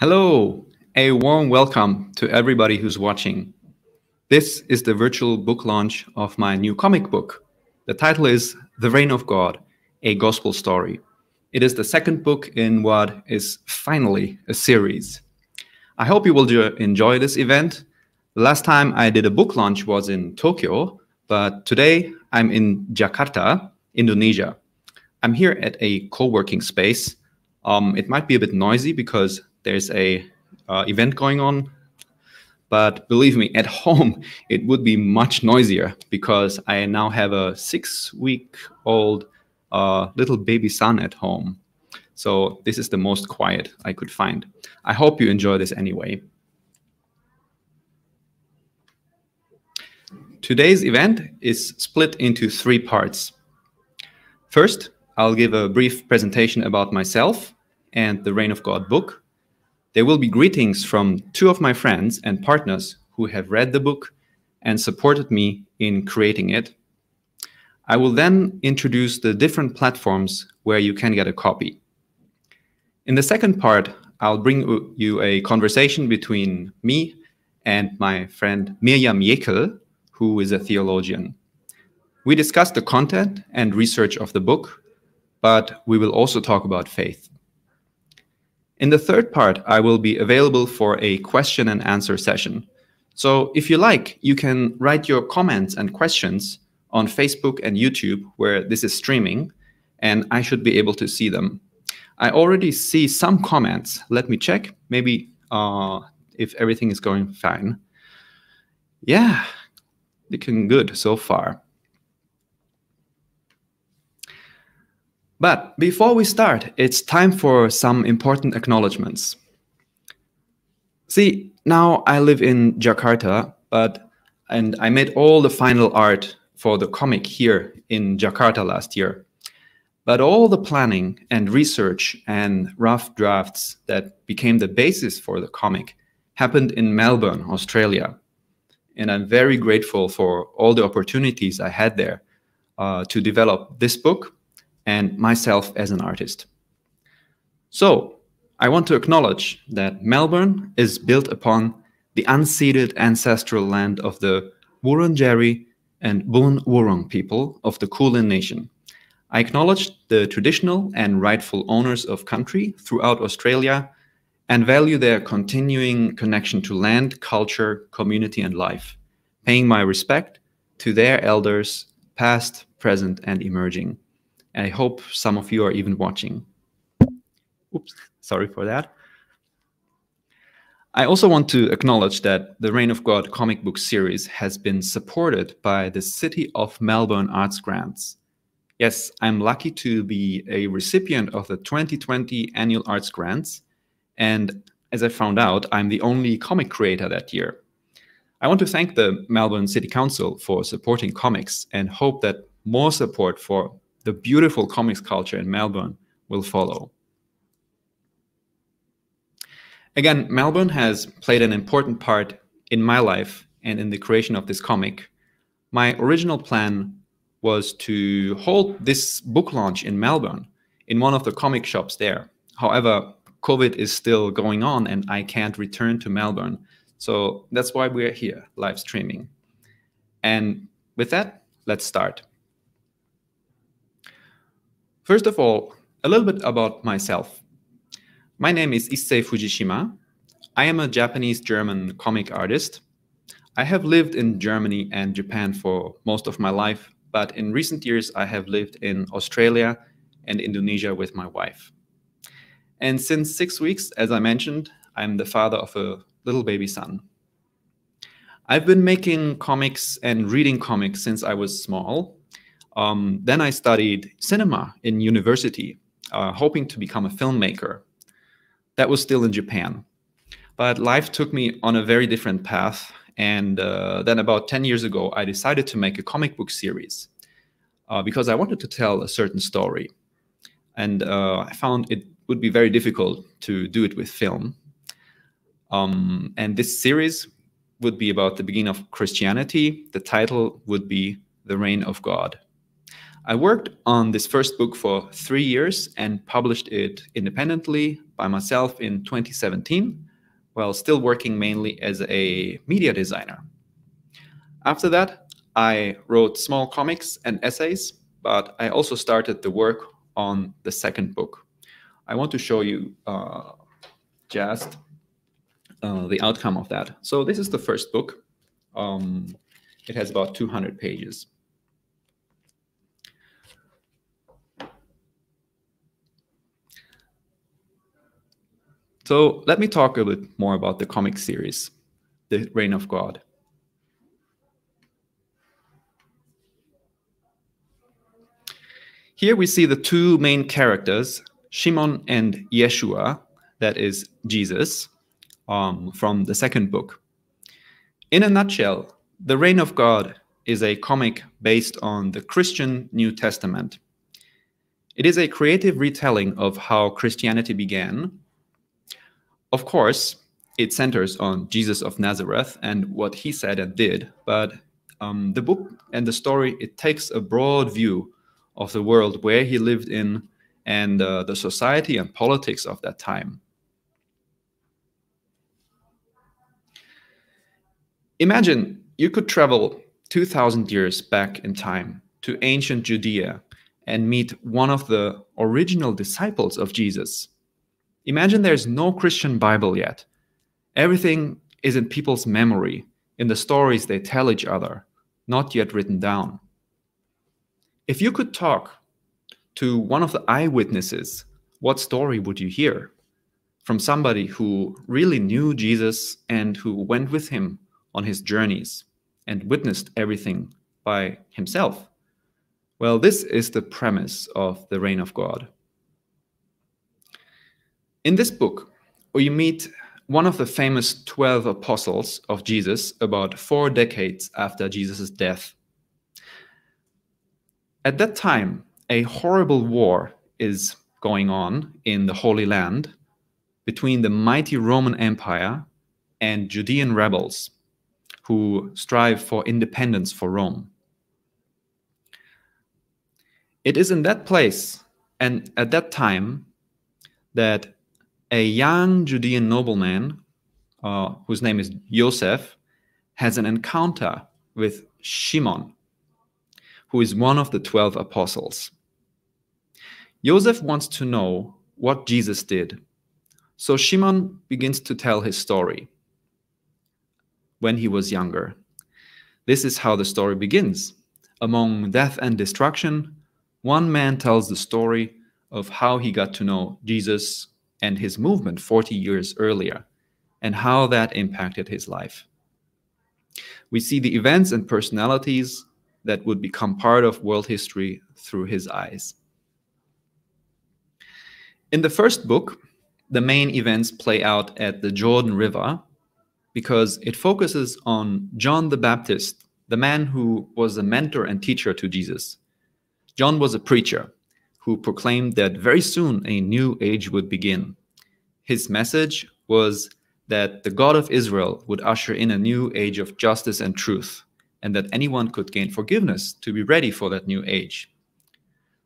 Hello, a warm welcome to everybody who's watching. This is the virtual book launch of my new comic book. The title is The Reign of God, a Gospel Story. It is the second book in what is finally a series. I hope you will enjoy this event. The last time I did a book launch was in Tokyo, but today I'm in Jakarta, Indonesia. I'm here at a co-working space. It might be a bit noisy because there's a event going on, but believe me, at home it would be much noisier because I now have a 6-week-old little baby son at home. So this is the most quiet I could find. I hope you enjoy this anyway. Today's event is split into 3 parts. First, I'll give a brief presentation about myself and the Reign of God book. There will be greetings from 2 of my friends and partners who have read the book and supported me in creating it. I will then introduce the different platforms where you can get a copy. In the second part, I'll bring you a conversation between me and my friend Mirjam Jekel, who is a theologian. We discuss the content and research of the book, but we will also talk about faith. In the third part, I will be available for a question and answer session. So if you like, you can write your comments and questions on Facebook and YouTube where this is streaming, and I should be able to see them. I already see some comments. Let me check, maybe if everything is going fine. Yeah, looking good so far. But before we start, it's time for some important acknowledgements. See, now I live in Jakarta, and I made all the final art for the comic here in Jakarta last year. But all the planning and research and rough drafts that became the basis for the comic happened in Melbourne, Australia. And I'm very grateful for all the opportunities I had there to develop this book and myself as an artist. So I want to acknowledge that Melbourne is built upon the unceded ancestral land of the Wurundjeri and Boon Wurrung people of the Kulin Nation. I acknowledge the traditional and rightful owners of country throughout Australia and value their continuing connection to land, culture, community, and life, paying my respect to their elders, past, present, and emerging. I hope some of you are even watching. Oops, sorry for that. I also want to acknowledge that the Reign of God comic book series has been supported by the City of Melbourne Arts Grants. Yes, I'm lucky to be a recipient of the 2020 Annual Arts Grants. And as I found out, I'm the only comic creator that year. I want to thank the Melbourne City Council for supporting comics and hope that more support for the beautiful comics culture in Melbourne will follow. Again, Melbourne has played an important part in my life and in the creation of this comic. My original plan was to hold this book launch in Melbourne in one of the comic shops there. However, COVID is still going on and I can't return to Melbourne. So that's why we're here live streaming. And with that, let's start. First of all, a little bit about myself. My name is Issei Fujishima. I am a Japanese-German comic artist. I have lived in Germany and Japan for most of my life, but in recent years I have lived in Australia and Indonesia with my wife. And since 6 weeks, as I mentioned, I'm the father of a little baby son. I've been making comics and reading comics since I was small. Then I studied cinema in university, hoping to become a filmmaker. That was still in Japan. But life took me on a very different path. And then about 10 years ago, I decided to make a comic book series because I wanted to tell a certain story. And I found it would be very difficult to do it with film. And this series would be about the beginning of Christianity. The title would be The Reign of God. I worked on this first book for 3 years and published it independently by myself in 2017, while still working mainly as a media designer. After that, I wrote small comics and essays, but I also started the work on the second book. I want to show you just the outcome of that. So this is the first book. It has about 200 pages. So let me talk a bit more about the comic series, The Reign of God. Here we see the two main characters, Shimon and Yeshua, that is Jesus, from the second book. In a nutshell, The Reign of God is a comic based on the Christian New Testament. It is a creative retelling of how Christianity began. Of course, it centers on Jesus of Nazareth and what he said and did, but the book and the story, it takes a broad view of the world where he lived in and the society and politics of that time. Imagine you could travel 2,000 years back in time to ancient Judea and meet one of the original disciples of Jesus. Imagine there's no Christian Bible yet. Everything is in people's memory, in the stories they tell each other, not yet written down. If you could talk to one of the eyewitnesses, what story would you hear? From somebody who really knew Jesus and who went with him on his journeys and witnessed everything by himself. Well, this is the premise of The Reign of God. In this book, we meet one of the famous 12 apostles of Jesus about 4 decades after Jesus' death. At that time, a horrible war is going on in the Holy Land between the mighty Roman Empire and Judean rebels who strive for independence for Rome. It is in that place and at that time that a young Judean nobleman, whose name is Yosef, has an encounter with Shimon, who is one of the 12 apostles. Yosef wants to know what Jesus did, so Shimon begins to tell his story when he was younger. This is how the story begins. Among death and destruction, one man tells the story of how he got to know Jesus and his movement 40 years earlier, and how that impacted his life. We see the events and personalities that would become part of world history through his eyes. In the first book, the main events play out at the Jordan River because it focuses on John the Baptist, the man who was a mentor and teacher to Jesus. John was a preacher who proclaimed that very soon a new age would begin. His message was that the God of Israel would usher in a new age of justice and truth, and that anyone could gain forgiveness to be ready for that new age.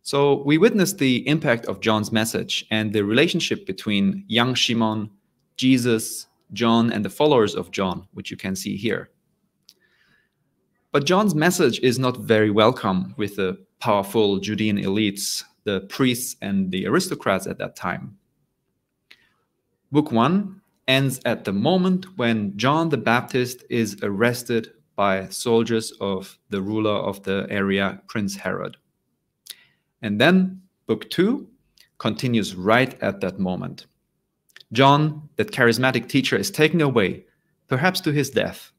So we witnessed the impact of John's message and the relationship between young Shimon, Jesus, John, and the followers of John, which you can see here. But John's message is not very welcome with the powerful Judean elites, the priests and the aristocrats at that time. Book 1 ends at the moment when John the Baptist is arrested by soldiers of the ruler of the area, Prince Herod. And then Book 2 continues right at that moment. John, that charismatic teacher, is taken away, perhaps to his death.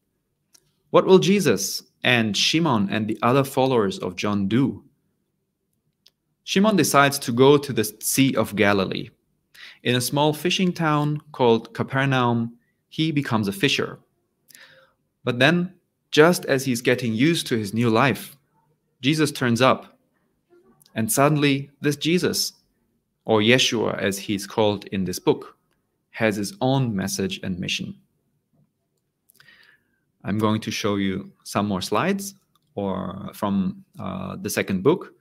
What will Jesus and Shimon and the other followers of John do? Shimon decides to go to the Sea of Galilee. In a small fishing town called Capernaum, he becomes a fisher. But then, just as he's getting used to his new life, Jesus turns up. And suddenly, this Jesus, or Yeshua as he's called in this book, has his own message and mission. I'm going to show you some more slides from the second book.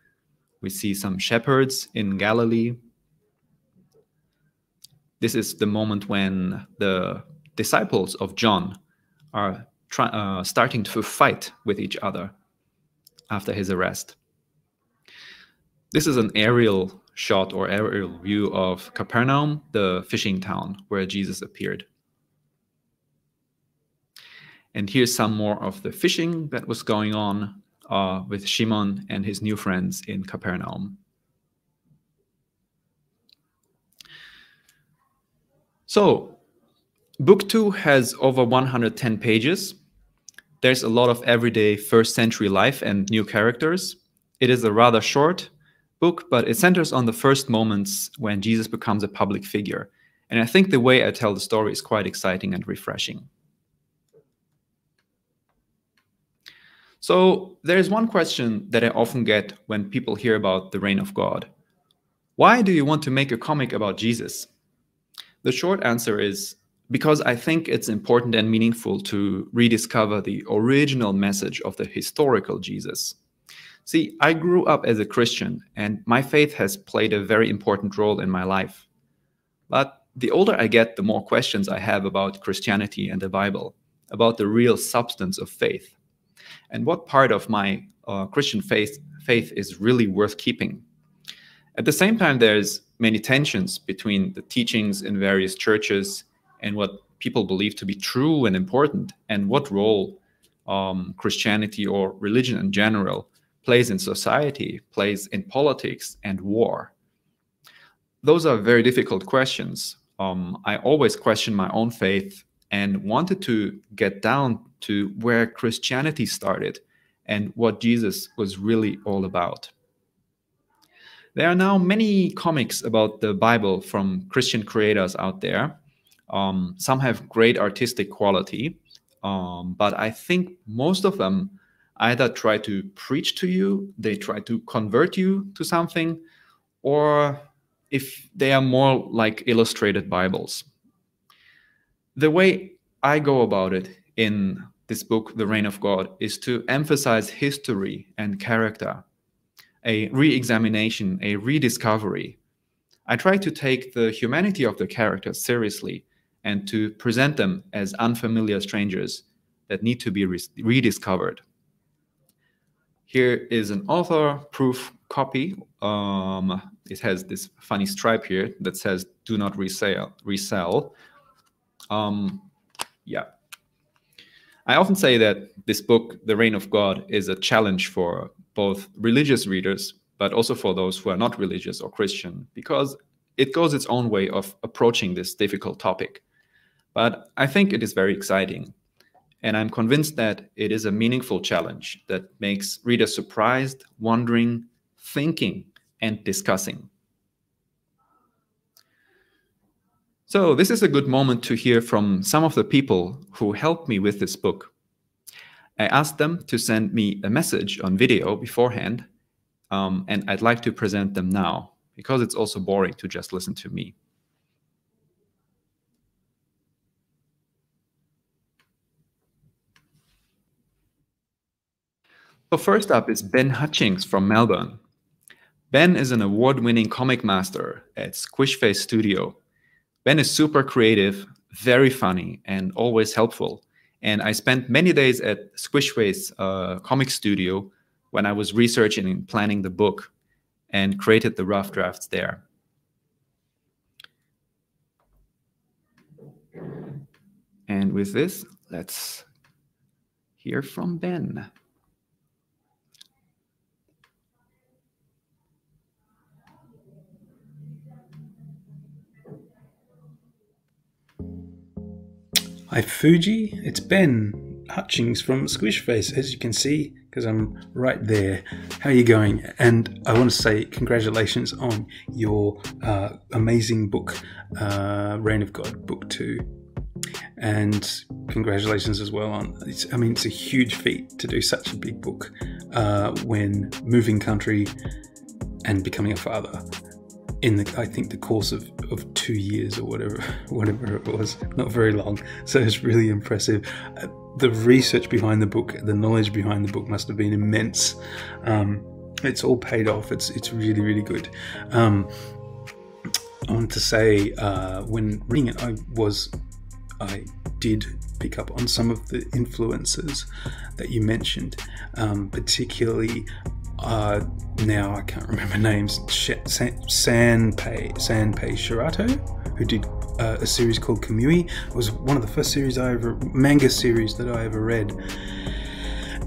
We see some shepherds in Galilee. This is the moment when the disciples of John are starting to fight with each other after his arrest. This is an aerial shot or aerial view of Capernaum, the fishing town where Jesus appeared. And here's some more of the fishing that was going on with Shimon and his new friends in Capernaum. So, Book 2 has over 110 pages. There's a lot of everyday first century life and new characters. It is a rather short book, but it centers on the first moments when Jesus becomes a public figure. And I think the way I tell the story is quite exciting and refreshing. So there is one question that I often get when people hear about the reign of God. Why do you want to make a comic about Jesus? The short answer is because I think it's important and meaningful to rediscover the original message of the historical Jesus. See, I grew up as a Christian and my faith has played a very important role in my life. But the older I get, the more questions I have about Christianity and the Bible, about the real substance of faith. And what part of my Christian faith is really worth keeping? At the same time, there's many tensions between the teachings in various churches and what people believe to be true and important, and what role Christianity or religion in general plays in society, plays in politics and war. Those are very difficult questions. I always question my own faith and wanted to get down to where Christianity started and what Jesus was really all about. There are now many comics about the Bible from Christian creators out there. Some have great artistic quality, but I think most of them either try to preach to you, they try to convert you to something, or if they are more like illustrated Bibles. The way I go about it in this book, The Reign of God, is to emphasize history and character, a re-examination, a rediscovery. I try to take the humanity of the characters seriously and to present them as unfamiliar strangers that need to be rediscovered. Here is an author-proof copy. It has this funny stripe here that says, do not resell. I often say that this book, The Reign of God, is a challenge for both religious readers, but also for those who are not religious or Christian, because it goes its own way of approaching this difficult topic. But I think it is very exciting, and I'm convinced that it is a meaningful challenge that makes readers surprised, wondering, thinking, and discussing. So this is a good moment to hear from some of the people who helped me with this book. I asked them to send me a message on video beforehand, and I'd like to present them now, because it's also boring to just listen to me. So first up is Ben Hutchings from Melbourne. Ben is an award-winning comic master at Squishface Studio. Ben is super creative, very funny, and always helpful. And I spent many days at Squishface comic studio when I was researching and planning the book and created the rough drafts there. And with this, let's hear from Ben. Hi Fuji, it's Ben Hutchings from Squishface, as you can see, because I'm right there. How are you going? And I want to say congratulations on your amazing book, Reign of God, Book 2. And congratulations as well on, it's a huge feat to do such a big book when moving country and becoming a father. In the, I think the course of 2 years or whatever it was, not very long. So it's really impressive. The research behind the book, the knowledge behind the book must have been immense. it's all paid off. It's really, really good. I want to say when reading it, I did pick up on some of the influences that you mentioned, particularly now I can't remember names, Sanpei Shirato, who did a series called Kamui. It was one of the first manga series that I ever read,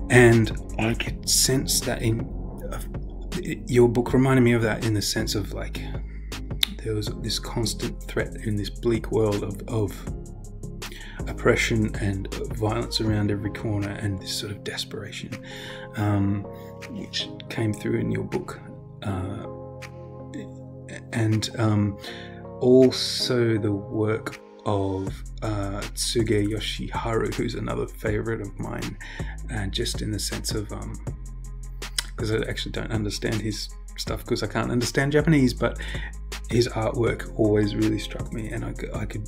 and I could sense that in your book reminded me of that, in the sense of like there was this constant threat in this bleak world of oppression and violence around every corner, and this sort of desperation, which came through in your book, and also the work of Tsuge Yoshiharu, who's another favorite of mine, just in the sense of, because I actually don't understand his stuff because I can't understand Japanese, but his artwork always really struck me, and I could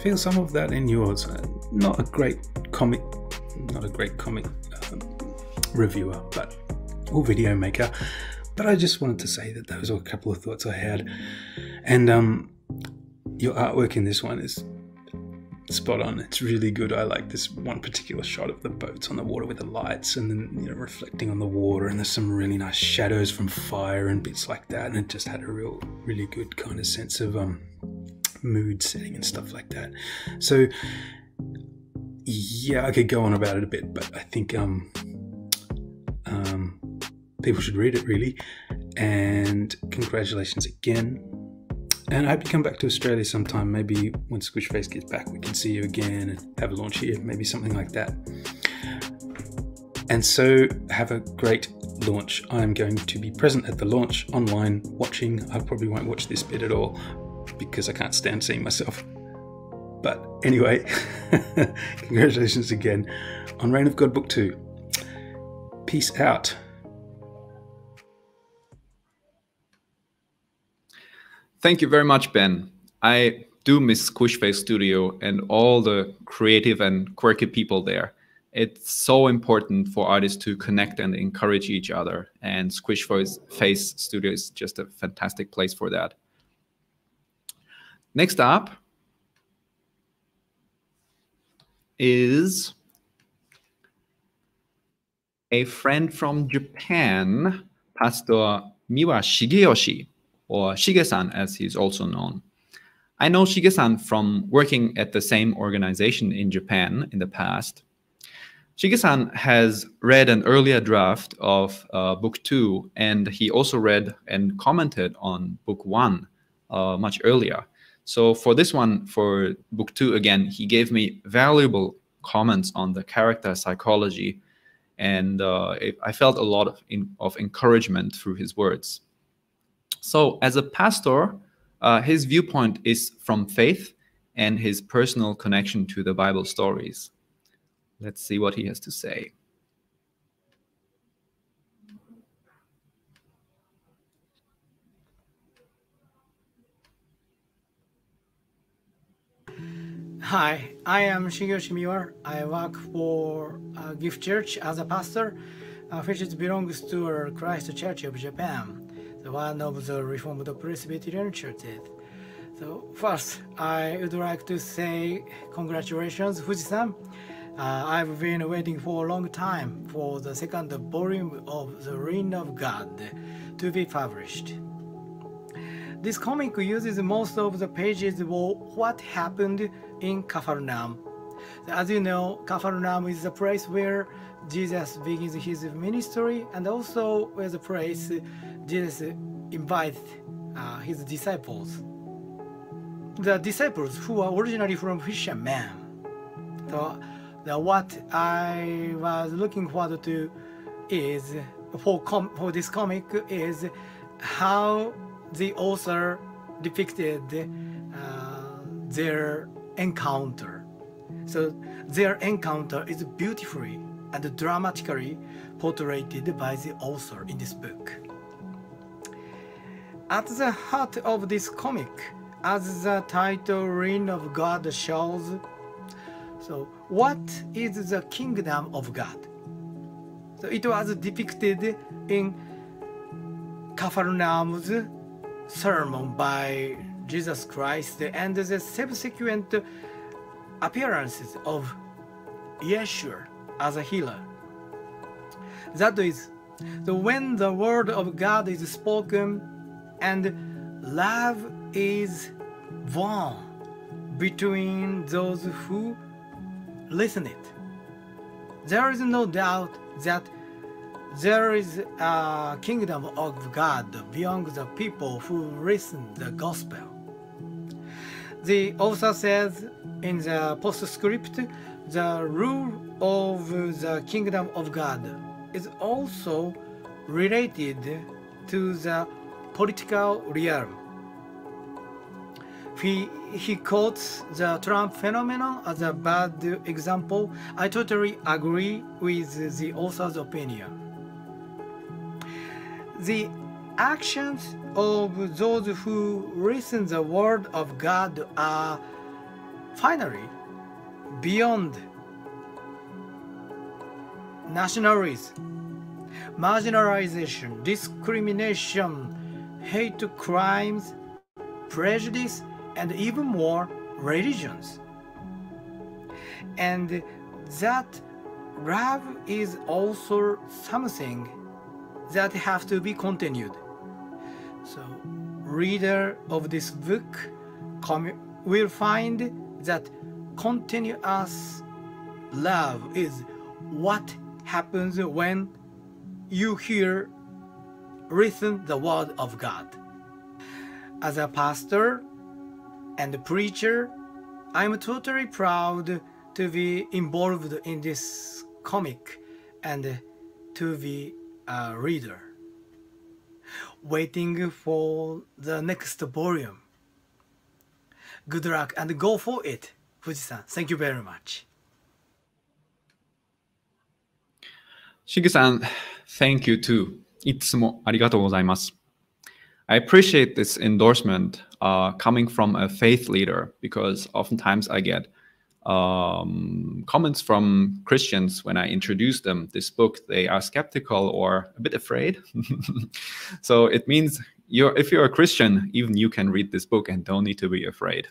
feel some of that in yours. Not a great comic reviewer, but or video maker, but I just wanted to say that those were a couple of thoughts I had, and your artwork in this one is spot on. It's really good. I like this one particular shot of the boats on the water with the lights, and then, you know, reflecting on the water, and there's some really nice shadows from fire and bits like that, and it just had a really good kind of sense of mood setting and stuff like that. So yeah, I could go on about it a bit, but I think people should read it, really, and congratulations again, and I hope you come back to Australia sometime. Maybe when Squishface gets back we can see you again and have a launch here, maybe something like that. And so have a great launch. I'm going to be present at the launch online watching. I probably won't watch this bit at all because I can't stand seeing myself. But anyway, congratulations again on Reign of God Book 2. Peace out. Thank you very much, Ben. I do miss Squishface Studio and all the creative and quirky people there. It's so important for artists to connect and encourage each other, and Squishface Studio is just a fantastic place for that. Next up is a friend from Japan, Pastor Miwa Shigeyoshi, or Shige-san as he's also known. I know Shige-san from working at the same organization in Japan in the past. Shige-san has read an earlier draft of Book 2, and he also read and commented on Book 1 much earlier. So for this one, for Book 2 again, he gave me valuable comments on the character psychology, and I felt a lot of encouragement through his words. So as a pastor, his viewpoint is from faith and his personal connection to the Bible stories. Let's see what he has to say. Hi, I am Shigeyoshi Miwa. I work for Gifu Church as a pastor, which belongs to Christ Church of Japan, the one of the Reformed Presbyterian churches. So first, I would like to say congratulations, Fuji-san. I've been waiting for a long time for the second volume of The Reign of God to be published. This comic uses most of the pages of what happened in Capernaum. As you know, Capernaum is the place where Jesus begins his ministry, and also where the place Jesus invites his disciples. The disciples who are originally from fishermen. So what I was looking forward to is for this comic is how the author depicted their encounter. So their encounter is beautifully and dramatically portrayed by the author in this book. At the heart of this comic, as the title Reign of God shows, so what is the kingdom of God? So it was depicted in Capharnaum's sermon by Jesus Christ and the subsequent appearances of Yeshua as a healer. That is, so when the word of God is spoken and love is born between those who listen it, there is no doubt that there is a kingdom of God beyond the people who listen the gospel. The author says in the postscript, the rule of the kingdom of God is also related to the political realm. He quotes the Trump phenomenon as a bad example. I totally agree with the author's opinion. The actions of those who listen to the word of God are finally beyond nationalism, marginalization, discrimination, hate crimes, prejudice, and even more religions. And that love is also something that have to be continued. So, reader of this book will find that continuous love is what happens when you hear, listen the word of God. As a pastor and a preacher, I'm totally proud to be involved in this comic and to be a reader, waiting for the next volume. Good luck and go for it, Fuji-san. Thank you very much. Shige-san, thank you too. いつもありがとうございます. I appreciate this endorsement coming from a faith leader, because oftentimes I get comments from Christians when I introduce them this book. They are skeptical or a bit afraid. So it means if you're a Christian, even you can read this book and don't need to be afraid.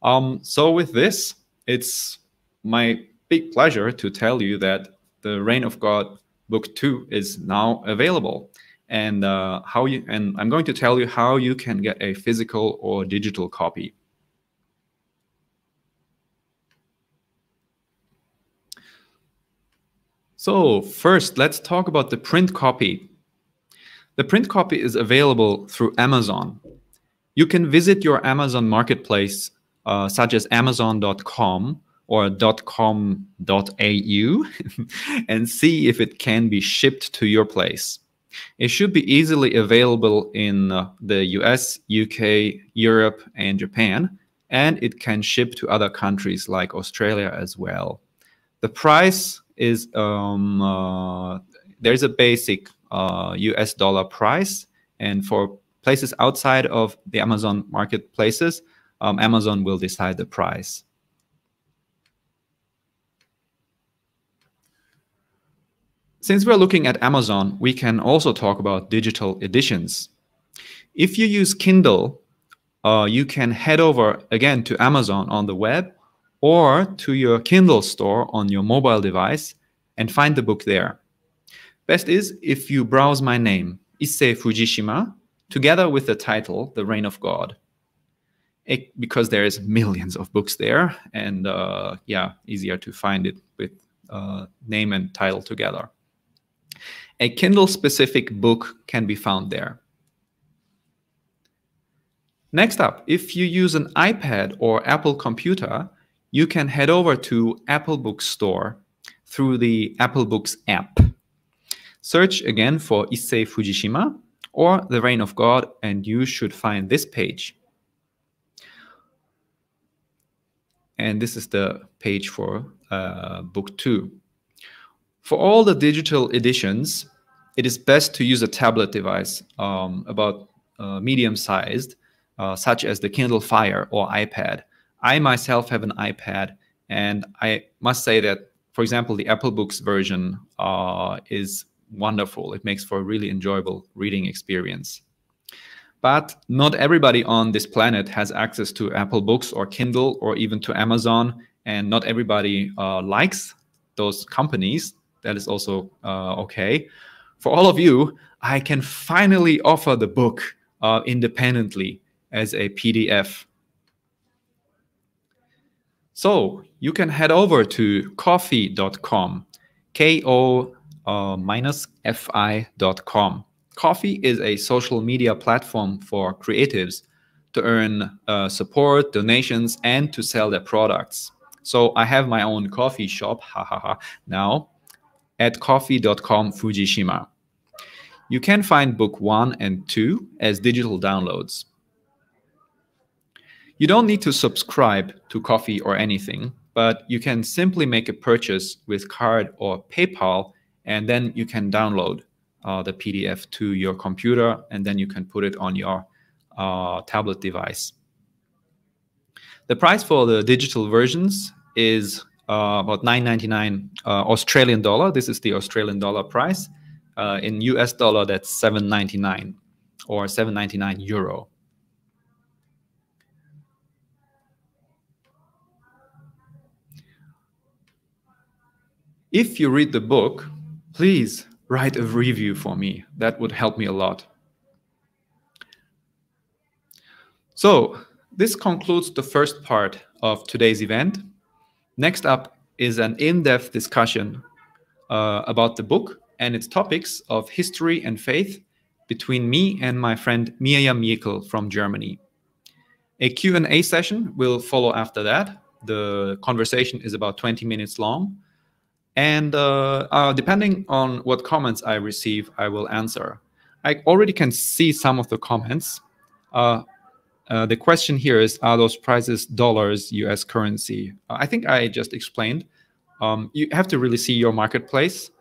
So with this, it's my big pleasure to tell you that The Reign of God Book 2 is now available. And I'm going to tell you how you can get a physical or digital copy. So first, let's talk about the print copy. The print copy is available through Amazon. You can visit your Amazon marketplace, such as Amazon.com or .com.au, and see if it can be shipped to your place. It should be easily available in the US, UK, Europe, and Japan, and it can ship to other countries like Australia as well. The price is, there's a basic US dollar price, and for places outside of the Amazon marketplaces, Amazon will decide the price. Since we're looking at Amazon, we can also talk about digital editions. If you use Kindle, you can head over again to Amazon on the web or to your Kindle store on your mobile device and find the book there. Best is if you browse my name, Issei Fujishima, together with the title, The Reign of God, because there's millions of books there, and yeah, easier to find it with name and title together. A Kindle-specific book can be found there. Next up, if you use an iPad or Apple computer, you can head over to Apple Books Store through the Apple Books app. Search again for Issei Fujishima or The Reign of God, and you should find this page. And this is the page for Book 2. For all the digital editions, it is best to use a tablet device about medium-sized, such as the Kindle Fire or iPad. I myself have an iPad, and I must say that for example, the Apple Books version is wonderful. It makes for a really enjoyable reading experience. But not everybody on this planet has access to Apple Books or Kindle or even to Amazon, and not everybody likes those companies. That is also okay. For all of you, I can finally offer the book independently as a PDF. So you can head over to ko-fi.com, ko-fi.com. Ko-fi is a social media platform for creatives to earn support, donations, and to sell their products. So I have my own coffee shop now at ko-fi.com Fujishima. You can find book 1 and 2 as digital downloads. You don't need to subscribe to Ko-fi or anything, but you can simply make a purchase with card or PayPal, and then you can download the PDF to your computer, and then you can put it on your tablet device. The price for the digital versions is about $9.99 Australian dollar. This is the Australian dollar price. In US dollar, that's $7.99 or 7.99 euro. If you read the book, please write a review for me. That would help me a lot. So this concludes the first part of today's event. Next up is an in-depth discussion about the book and its topics of history and faith between me and my friend Mirjam Jekel from Germany. A Q&A session will follow after that. The conversation is about 20 minutes long. And depending on what comments I receive, I will answer. I already can see some of the comments. The question here is, are those prices dollars, US currency? I think I just explained. You have to really see your marketplace,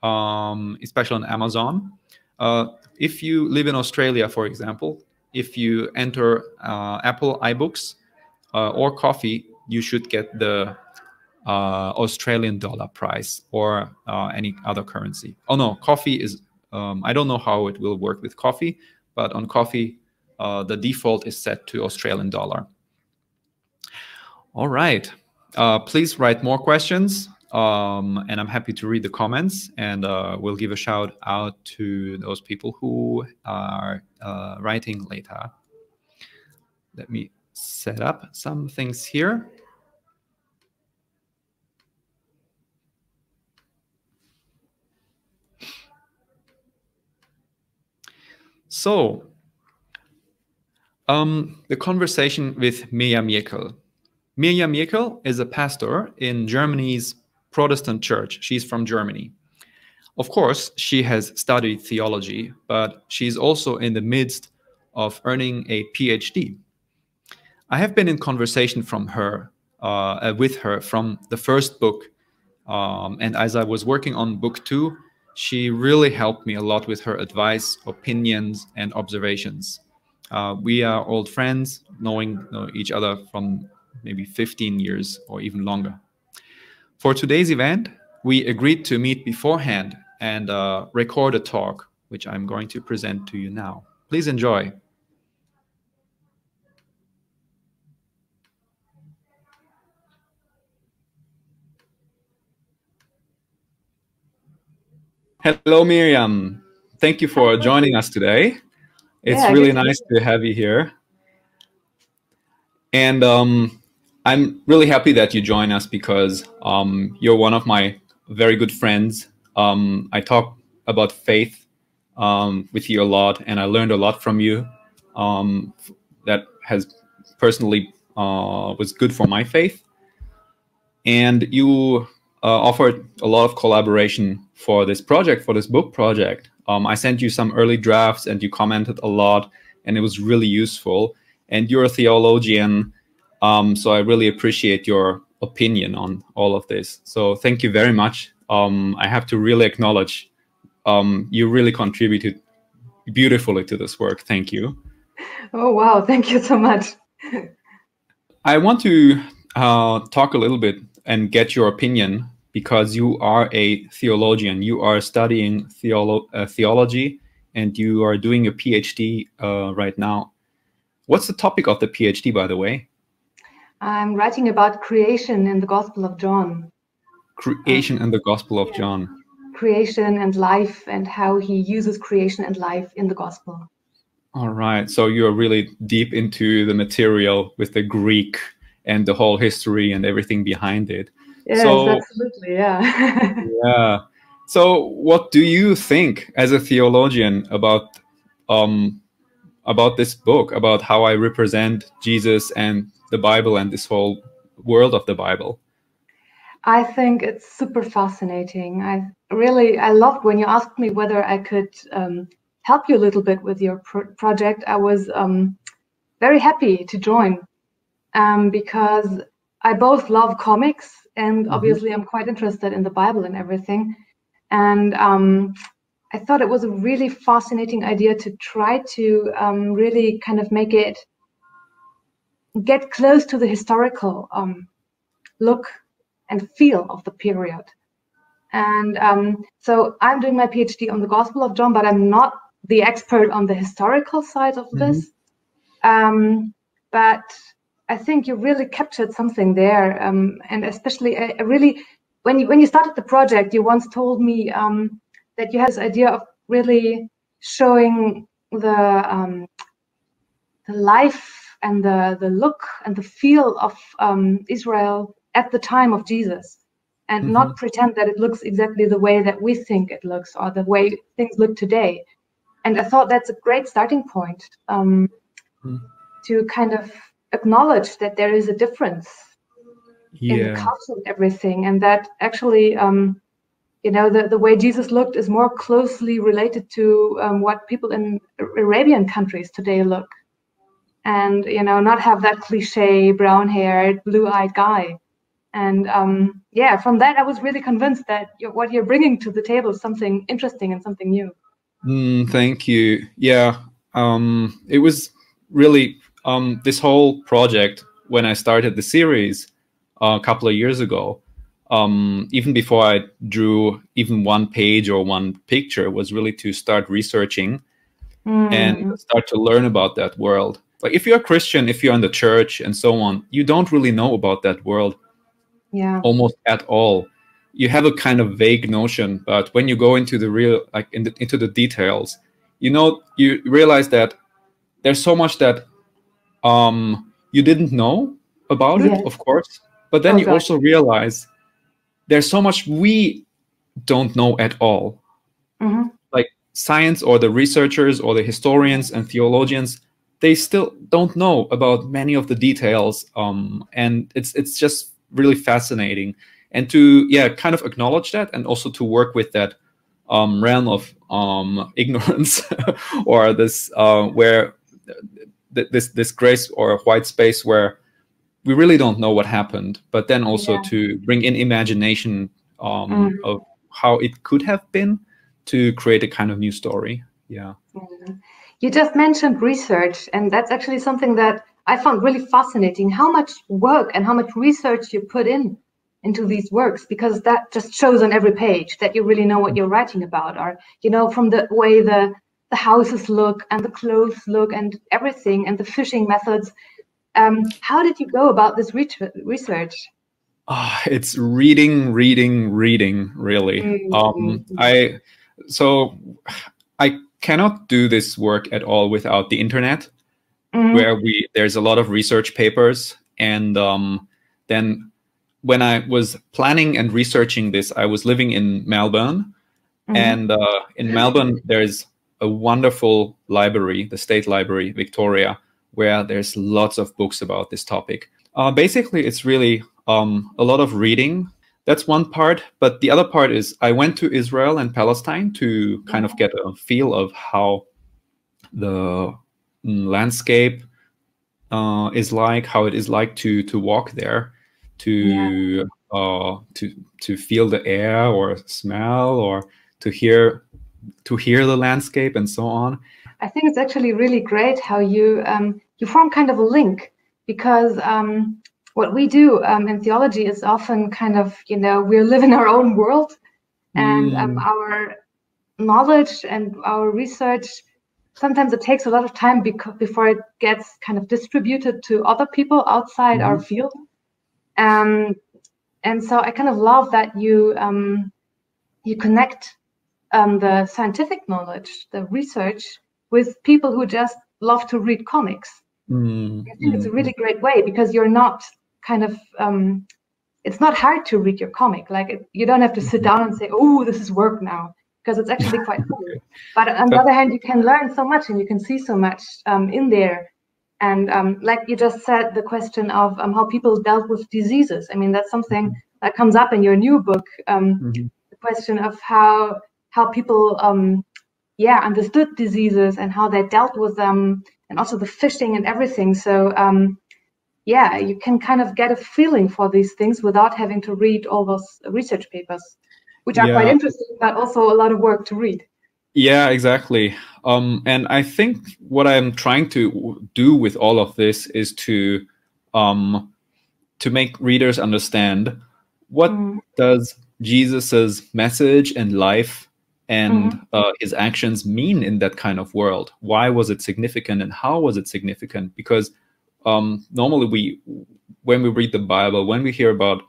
especially on Amazon. If you live in Australia, for example, if you enter Apple iBooks or Ko-fi, you should get the Australian dollar price or any other currency. Oh no, Ko-fi is, I don't know how it will work with Ko-fi, but on Ko-fi, the default is set to Australian dollar. All right, please write more questions, and I'm happy to read the comments, and we'll give a shout out to those people who are writing later. Let me set up some things here. So, the conversation with Mirjam Jekel. Mirjam Jekel is a pastor in Germany's Protestant church. She's from Germany. Of course, she has studied theology, but she's also in the midst of earning a PhD. I have been in conversation with her from the first book, and as I was working on book 2, she really helped me a lot with her advice, opinions, and observations. We are old friends, knowing each other from maybe 15 years or even longer. For today's event, we agreed to meet beforehand and record a talk, which I'm going to present to you now. Please enjoy. Hello, Mirjam. Thank you for joining us today. It's really nice to have you here. And I'm really happy that you join us because you're one of my very good friends. I talk about faith with you a lot, and I learned a lot from you that has personally was good for my faith. And you offered a lot of collaboration for this project, for this book project. I sent you some early drafts and you commented a lot, and it was really useful. And you're a theologian, so I really appreciate your opinion on all of this. So thank you very much. I have to really acknowledge you really contributed beautifully to this work. Thank you. Oh, wow. Thank you so much. I want to talk a little bit and get your opinion because you are a theologian. You are studying theology, and you are doing a PhD right now. What's the topic of the PhD, by the way? I'm writing about creation in the Gospel of John. Creation and the Gospel of John. Creation and life, and how he uses creation and life in the Gospel. All right. So you're really deep into the material with the Greek and the whole history and everything behind it. Yes, so, absolutely. Yeah. Yeah. So what do you think as a theologian about this book, about how I represent Jesus and the Bible and this whole world of the Bible? I think it's super fascinating. I loved when you asked me whether I could help you a little bit with your project. I was very happy to join because I both love comics and obviously I'm quite interested in the Bible and everything. And I thought it was a really fascinating idea to try to really kind of make it get close to the historical look and feel of the period. And so I'm doing my PhD on the Gospel of John, but I'm not the expert on the historical side of this. But I think you really captured something there. And especially, I really, when you started the project, you once told me that you had this idea of really showing the life and the look and the feel of Israel at the time of Jesus, and not pretend that it looks exactly the way that we think it looks or the way things look today. And I thought that's a great starting point to kind of acknowledge that there is a difference in the culture and everything, and that actually, you know, the way Jesus looked is more closely related to what people in Arabian countries today look. And, you know, not have that cliche brown-haired, blue-eyed guy. And yeah, from that, I was really convinced that what you're bringing to the table is something interesting and something new. Thank you. Yeah, it was really this whole project when I started the series a couple of years ago, even before I drew even one page or one picture, was really to start researching and start to learn about that world. Like if you're a Christian, if you're in the church and so on, you don't really know about that world. Yeah. Almost at all. You have a kind of vague notion, but when you go into the real, like into the details, you know, you realize that there's so much that you didn't know about it, of course, but then you also realize there's so much we don't know at all. Like science or the researchers or the historians and theologians, they still don't know about many of the details, and it's just really fascinating, and to kind of acknowledge that, and also to work with that realm of ignorance or this where this grace or white space where we really don't know what happened, but then also to bring in imagination of how it could have been to create a kind of new story. You just mentioned research, and that's actually something that I found really fascinating, how much work and how much research you put into these works, because that just shows on every page that you really know what you're writing about, or, you know, from the way the houses look and the clothes look and everything and the fishing methods. How did you go about this research? It's reading, really. I cannot do this work at all without the internet. Where there's a lot of research papers, and then when I was planning and researching this, I was living in Melbourne, and in Melbourne there's a wonderful library, the State Library Victoria, where there's lots of books about this topic. Basically, it's really a lot of reading. That's one part, but the other part is I went to Israel and Palestine to kind of get a feel of how the landscape is like, how it is like to walk there, to feel the air or smell or to hear the landscape and so on. I think it's actually really great how you you form kind of a link, because what we do in theology is often kind of, you know, we live in our own world, and our knowledge and our research, sometimes it takes a lot of time before it gets kind of distributed to other people outside our field. And so I kind of love that you you connect the scientific knowledge, the research, with people who just love to read comics. I think it's a really great way, because you're not kind of, it's not hard to read your comic. Like, you don't have to sit down and say, oh, this is work now, because it's actually quite hard. But on the other hand, you can learn so much and you can see so much in there. And like you just said, the question of how people dealt with diseases. I mean, that's something that comes up in your new book, the question of how people understood diseases and how they dealt with them, and also the fishing and everything. So yeah, you can kind of get a feeling for these things without having to read all those research papers, which are quite interesting, but also a lot of work to read. Yeah, exactly. And I think what I'm trying to do with all of this is to make readers understand what does Jesus's message and life and his actions mean in that kind of world. Why was it significant, and how was it significant? Because normally when we read the Bible, when we hear about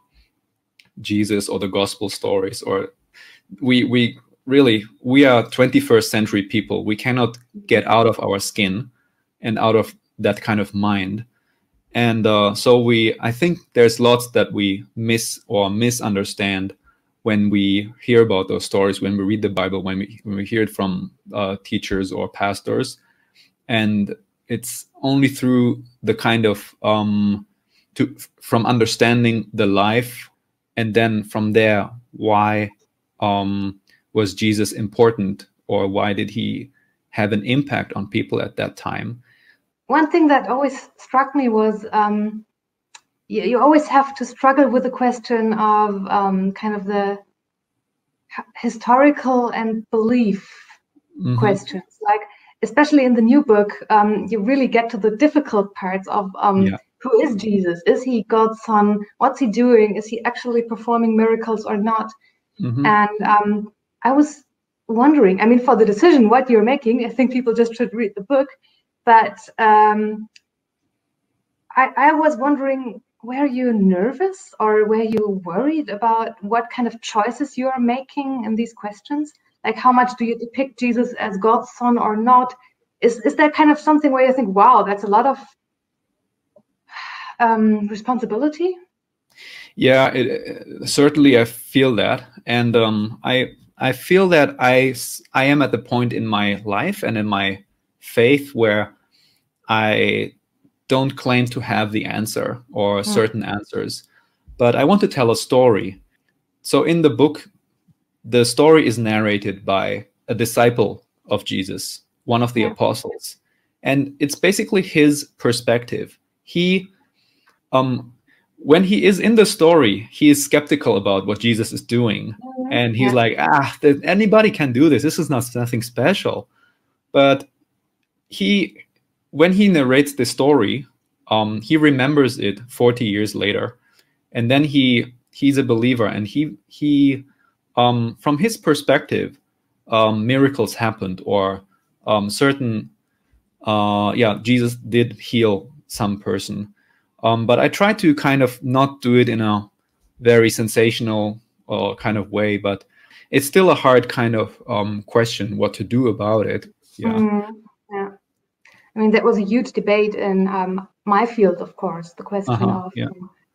Jesus or the gospel stories, or we are 21st century people. We cannot get out of our skin and out of that kind of mind. And so I think there's lots that we miss or misunderstand when we hear about those stories, when we read the Bible, when we hear it from teachers or pastors. And it's only through the kind of, from understanding the life, and then from there, why was Jesus important, or why did he have an impact on people at that time? One thing that always struck me was you always have to struggle with the question of kind of the historical and belief questions. Like, especially in the new book, you really get to the difficult parts of who is Jesus? Is he God's son? What's he doing? Is he actually performing miracles or not? And I was wondering, I mean, for the decision what you're making, I think people just should read the book. But I was wondering, were you nervous, or were you worried about what kind of choices you are making in these questions? Like, how much do you depict Jesus as God's son or not? Is there kind of something where you think, wow, that's a lot of responsibility? Yeah, certainly I feel that. And I feel that I am at the point in my life and in my faith where I don't claim to have the answer or certain answers, but I want to tell a story. So in the book, the story is narrated by a disciple of Jesus, one of the apostles, and it's basically his perspective. He when he is in the story, he is skeptical about what Jesus is doing. And he's like, anybody can do this. This is nothing special. But when he narrates the story, he remembers it 40 years later. And then he's a believer. And from his perspective, miracles happened, or Jesus did heal some person. But I try to kind of not do it in a very sensational kind of way, but it's still a hard kind of question what to do about it. Yeah. Yeah. I mean, that was a huge debate in my field, of course, the question of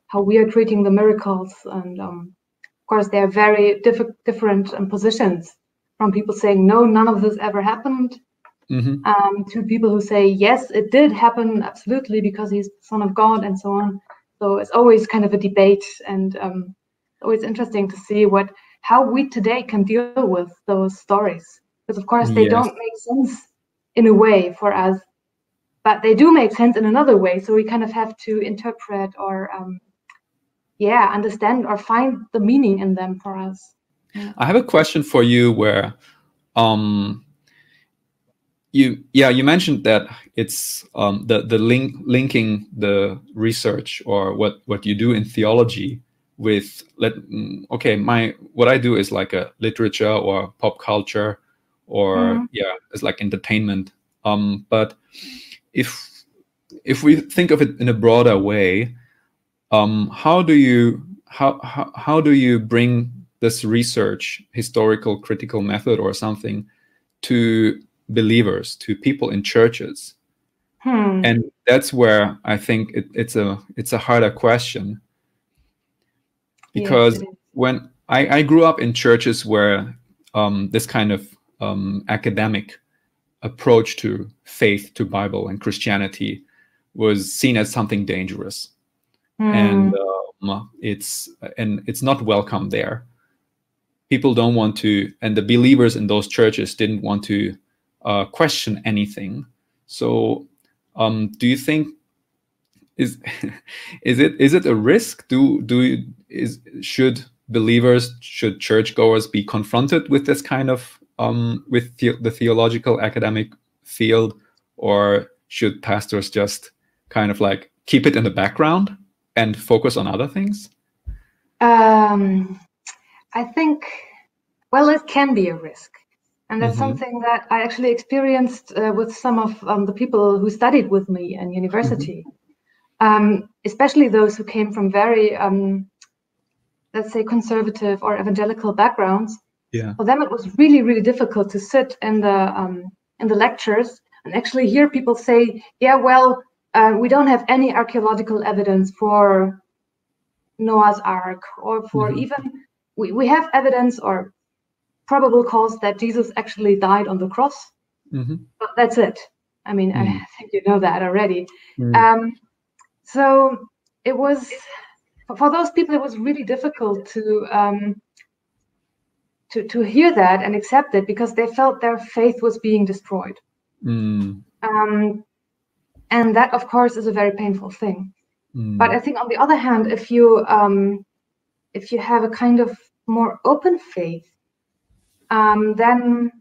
how we are treating the miracles. And of course, they are very different positions, from people saying, no, none of this ever happened. To people who say, yes, it did happen, absolutely, because he's the son of God, and so on. So it's always kind of a debate, and always interesting to see how we today can deal with those stories. Because, of course, they don't make sense in a way for us, but they do make sense in another way. So we kind of have to interpret or, understand or find the meaning in them for us. I have a question for you where You mentioned that it's linking the research or what you do in theology with what I do is like a literature or pop culture or it's like entertainment. But if we think of it in a broader way, how do you bring this research, historical critical method or something, to believers, to people in churches? And that's where I think it's a harder question, because when I grew up in churches where this kind of academic approach to faith, to Bible and Christianity was seen as something dangerous, and it's not welcome there. People don't want to, and the believers in those churches didn't want to question anything. So do you think is it a risk? Should churchgoers be confronted with this kind of with the theological academic field, or should pastors just kind of like keep it in the background and focus on other things? I think, well, it can be a risk. And that's something that I actually experienced with some of the people who studied with me in university, especially those who came from very, let's say, conservative or evangelical backgrounds. For them, it was really, really difficult to sit in the lectures and actually hear people say, yeah, well, we don't have any archaeological evidence for Noah's Ark, or for even, we have evidence or probable cause that Jesus actually died on the cross, but that's it. I mean, I think you know that already. So it was, for those people, it was really difficult to hear that and accept it, because they felt their faith was being destroyed. And that, of course, is a very painful thing. But I think, on the other hand, if you have a kind of more open faith, then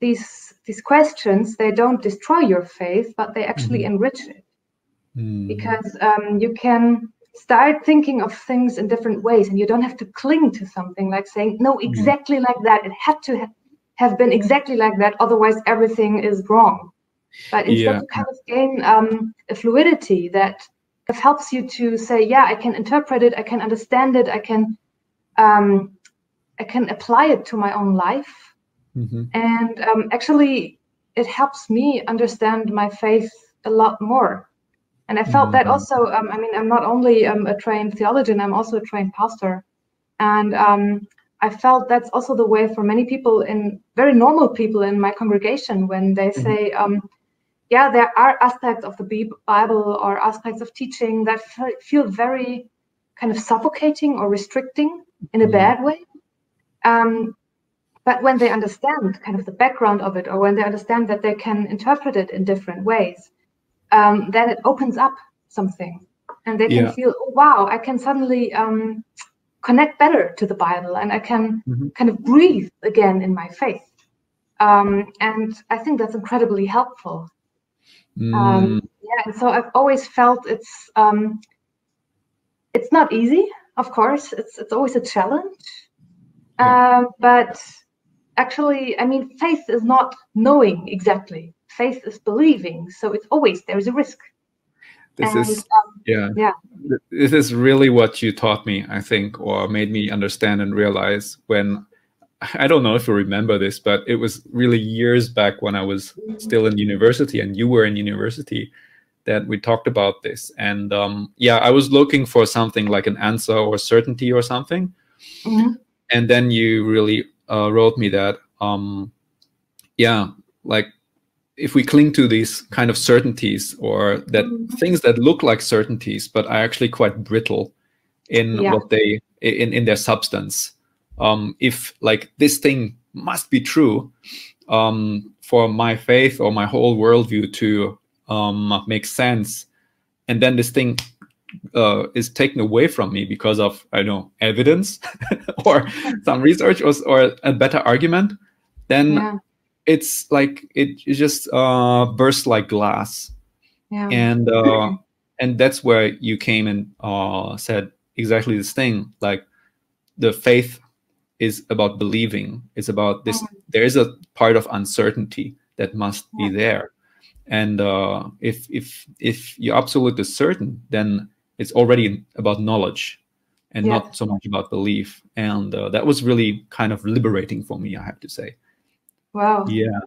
these questions, they don't destroy your faith, but they actually enrich it, because you can start thinking of things in different ways, and you don't have to cling to something like saying, no, exactly like that, it had to have been exactly like that, otherwise everything is wrong. But instead you kind of gain a fluidity that helps you to say, yeah, I can interpret it, I can understand it, I can apply it to my own life. And actually, it helps me understand my faith a lot more. And I felt that also, I mean, I'm not only a trained theologian, I'm also a trained pastor. And I felt that's also the way for many people, in very normal people in my congregation, when they say, yeah, there are aspects of the Bible or aspects of teaching that feel very kind of suffocating or restricting in a bad way. But when they understand kind of the background of it, or when they understand that they can interpret it in different ways, then it opens up something, and they can feel, oh, wow, I can suddenly connect better to the Bible, and I can kind of breathe again in my faith. And I think that's incredibly helpful. Yeah, and so I've always felt it's not easy, of course, it's always a challenge. But actually, I mean, faith is not knowing exactly. Faith is believing. So it's always, there is a risk. This is, this is really what you taught me, I think, or made me understand and realize when, I don't know if you remember this, but it was really years back when I was still in university and you were in university that we talked about this. And yeah, I was looking for something like an answer or certainty or something. And then you really wrote me that, yeah, like if we cling to these kind of certainties or that things that look like certainties, but are actually quite brittle in what they, in their substance. If like this thing must be true for my faith or my whole worldview to make sense, and then this thing is taken away from me because of, I don't know, evidence or some research or a better argument, then it's like it just bursts like glass. Yeah. And that's where you came and said exactly this thing, like the faith is about believing. It's about this. There is a part of uncertainty that must be there. And if you're absolutely certain, then it's already about knowledge and not so much about belief. And that was really kind of liberating for me, I have to say. Wow. Yeah.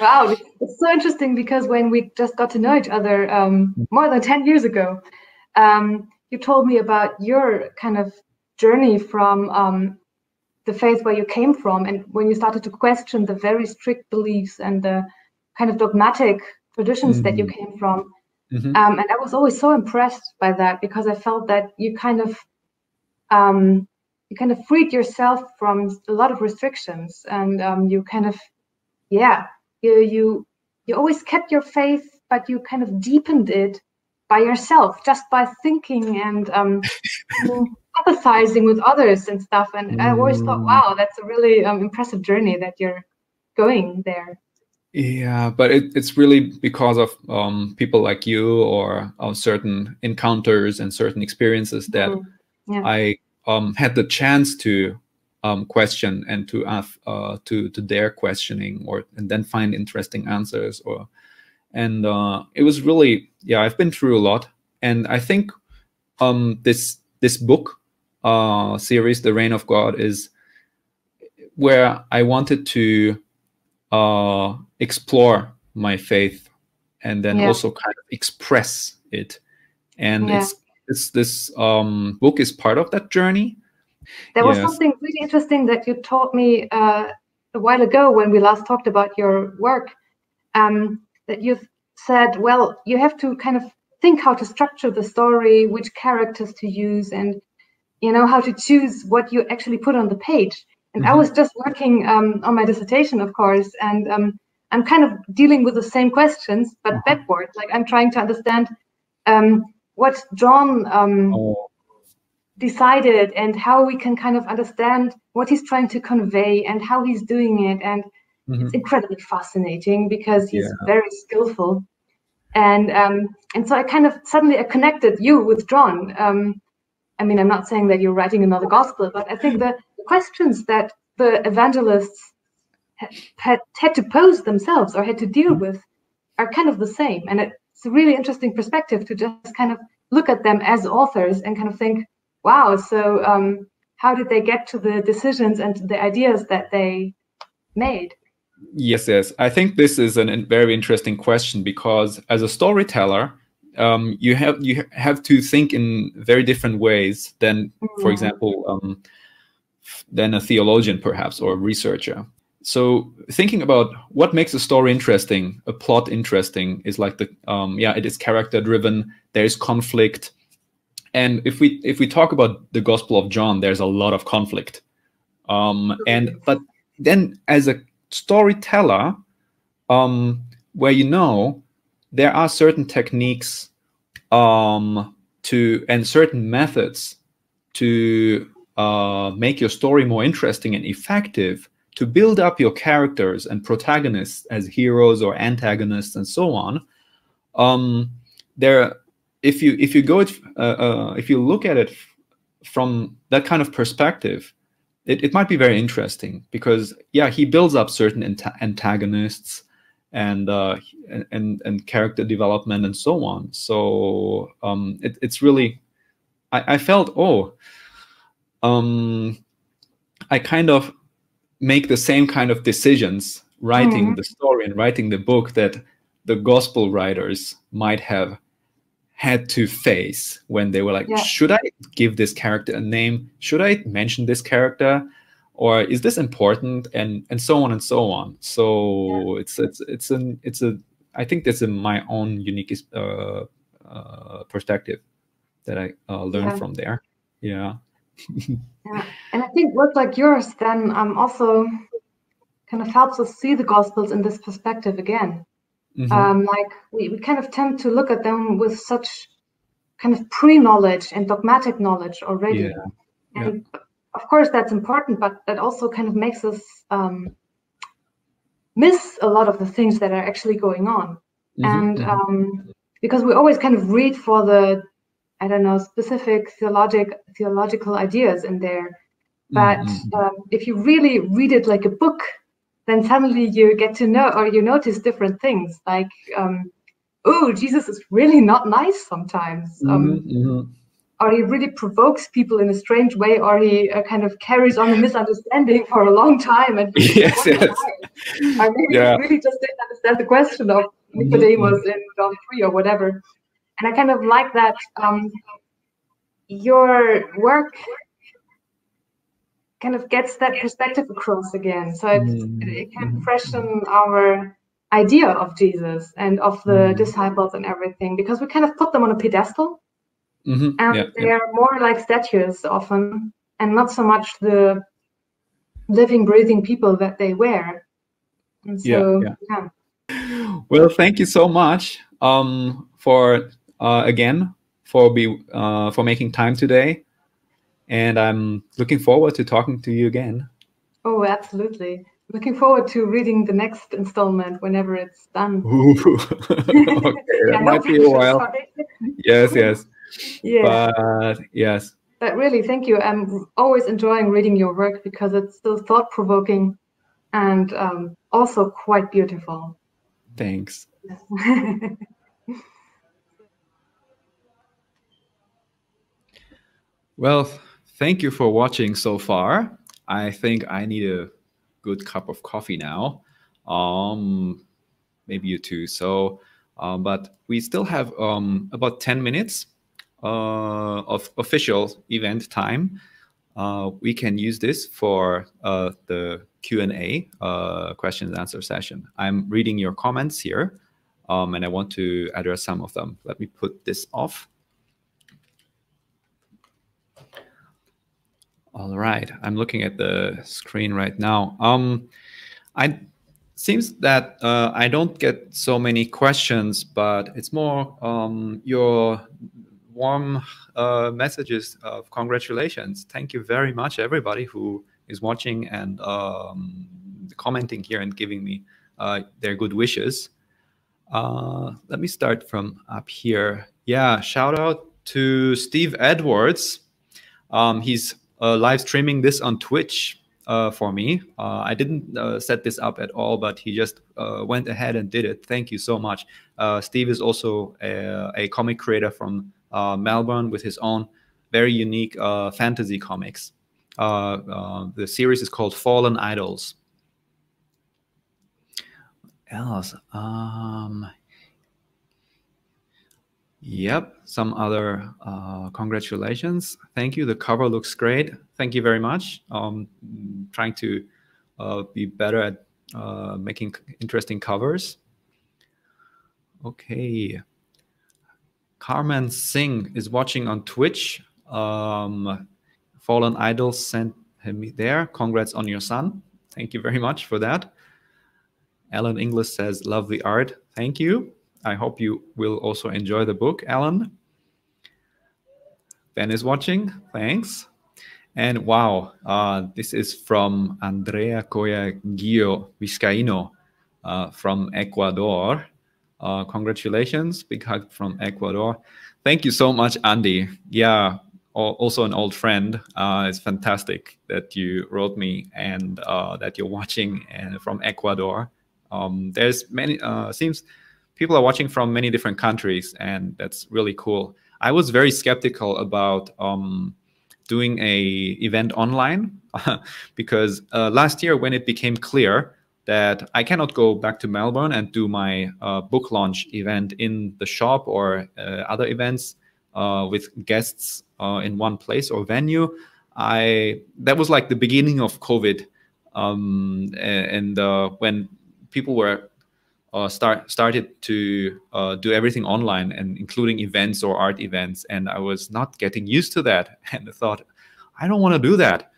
Wow. It's so interesting because when we just got to know each other more than 10 years ago, you told me about your kind of journey from the faith where you came from, and when you started to question the very strict beliefs and the kind of dogmatic traditions that you came from. And I was always so impressed by that, because I felt that you kind of freed yourself from a lot of restrictions, and you kind of, you always kept your faith, but you kind of deepened it by yourself, just by thinking and empathizing with others and stuff. And I always thought, wow, that's a really impressive journey that you're going there. Yeah, but it's really because of people like you, or certain encounters and certain experiences that I had the chance to question and to ask, to dare questioning, or and then find interesting answers. Or and it was really, yeah, I've been through a lot. And I think this book series, The Reign of God, is where I wanted to explore my faith and then also kind of express it. And it's this book is part of that journey. There was something really interesting that you taught me a while ago when we last talked about your work, that you said, well, you have to kind of think how to structure the story, which characters to use, and you know, how to choose what you actually put on the page. And I was just working on my dissertation, of course, and I'm kind of dealing with the same questions, but backward. Like I'm trying to understand what John decided, and how we can kind of understand what he's trying to convey and how he's doing it. And it's incredibly fascinating because he's very skillful. And so I kind of suddenly I connected you with John. I mean, I'm not saying that you're writing another gospel, but I think that questions that the evangelists had to pose themselves or had to deal with are kind of the same. And it's a really interesting perspective to just kind of look at them as authors and kind of think, wow, so how did they get to the decisions and the ideas that they made? Yes, yes. I think this is a very interesting question, because as a storyteller, you have to think in very different ways than, for example, than a theologian, perhaps, or a researcher. So thinking about what makes a story interesting, a plot interesting, is like the it is character driven. There is conflict, and if we talk about the Gospel of John, there's a lot of conflict. But then as a storyteller, where you know there are certain techniques and certain methods to make your story more interesting and effective, to build up your characters and protagonists as heroes or antagonists and so on. If you look at it from that kind of perspective, it might be very interesting, because he builds up certain antagonists and character development and so on. So it's really, I felt, oh, I kind of make the same kind of decisions writing the story and writing the book that the gospel writers might have had to face when they were like, should I give this character a name? Should I mention this character? Or is this important? And so on and so on. So I think that's my own unique perspective that I learned from there. Yeah. And I think work like yours then also kind of helps us see the Gospels in this perspective again. Like we kind of tend to look at them with such kind of pre-knowledge and dogmatic knowledge already. And of course that's important, but that also kind of makes us miss a lot of the things that are actually going on. Mm-hmm. And because we always kind of read for the, I don't know, specific theological ideas in there. But mm-hmm. If you really read it like a book, then suddenly you get to know, or you notice different things like, oh, Jesus is really not nice sometimes. Mm-hmm. Or he really provokes people in a strange way, or he kind of carries on a misunderstanding for a long time. And yes, yes. I mean, yeah. Really just didn't understand the question of Nicodemus in John 3 or whatever. And I kind of like that your work kind of gets that perspective across again. So it can freshen our idea of Jesus and of the disciples and everything, because we kind of put them on a pedestal. Mm-hmm. And they are more like statues often, and not so much the living, breathing people that they were. And so, Well, thank you so much for making time today, and I'm looking forward to talking to you again. Oh, absolutely! Looking forward to reading the next installment whenever it's done. That might be a while. Sorry. Yes, yes. Yeah. But, yes. But really, thank you. I'm always enjoying reading your work because it's so thought-provoking and also quite beautiful. Thanks. Well, thank you for watching so far. I think I need a good cup of coffee now. Maybe you too. So, but we still have about 10 minutes. Of official event time. We can use this for the Q&A, questions and answer session. I'm reading your comments here, and I want to address some of them. Let me put this off. All right, I'm looking at the screen right now. Seems that I don't get so many questions, but it's more your warm messages of congratulations. Thank you very much, everybody who is watching and commenting here and giving me their good wishes. Let me start from up here. Yeah, shout out to Steve Edwards. He's live streaming this on Twitch for me. I didn't set this up at all, but he just went ahead and did it. Thank you so much. Steve is also a comic creator from Melbourne with his own very unique fantasy comics. The series is called Fallen Idols. What else? Yep, some other congratulations. Thank you. The cover looks great. Thank you very much. Trying to be better at making interesting covers. Okay. Carmen Singh is watching on Twitch. Fallen Idols sent him there. Congrats on your son. Thank you very much for that. Alan Inglis says, love the art. Thank you. I hope you will also enjoy the book, Alan. Ben is watching. Thanks. And wow, this is from Andrea Coya Guillo Vizcaino from Ecuador. Congratulations, big hug from Ecuador. Thank you so much, Andy. Yeah, also an old friend. It's fantastic that you wrote me and that you're watching from Ecuador. There's many, seems people are watching from many different countries, and that's really cool. I was very skeptical about doing a event online because last year when it became clear that I cannot go back to Melbourne and do my book launch event in the shop or other events with guests in one place or venue. That was like the beginning of COVID, and when people were started to do everything online, and including events or art events, and I was not getting used to that, and I thought, I don't want to do that.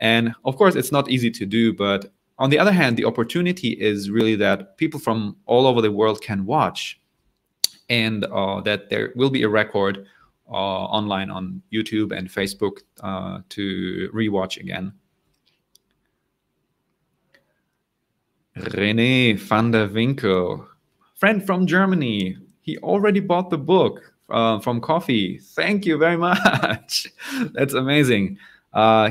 And of course, it's not easy to do, but on the other hand, the opportunity is really that people from all over the world can watch, and that there will be a record online on YouTube and Facebook to rewatch again. Rene van der Winkel, friend from Germany. He already bought the book from Ko-fi. Thank you very much. That's amazing.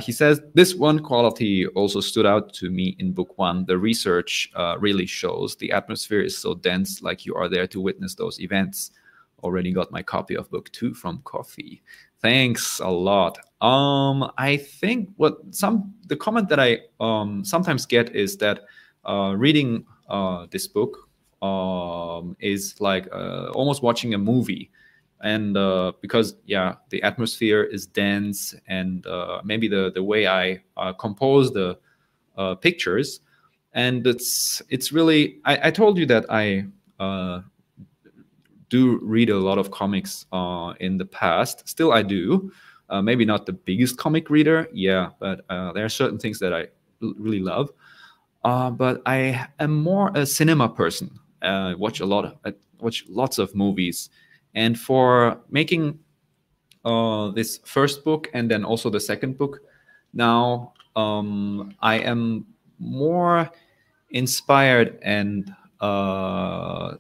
He says, this one quality also stood out to me in book one. The research really shows the atmosphere is so dense, like you are there to witness those events. Already got my copy of book two from Ko-fi. Thanks a lot. I think the comment that I sometimes get is that reading this book is like almost watching a movie. And because, yeah, the atmosphere is dense, and maybe the way I compose the pictures. And it's really, I told you that I do read a lot of comics in the past. Still, I do. Maybe not the biggest comic reader, yeah, but there are certain things that I really love. But I am more a cinema person. I watch lots of movies. And for making this first book and then also the second book, now I am more inspired and by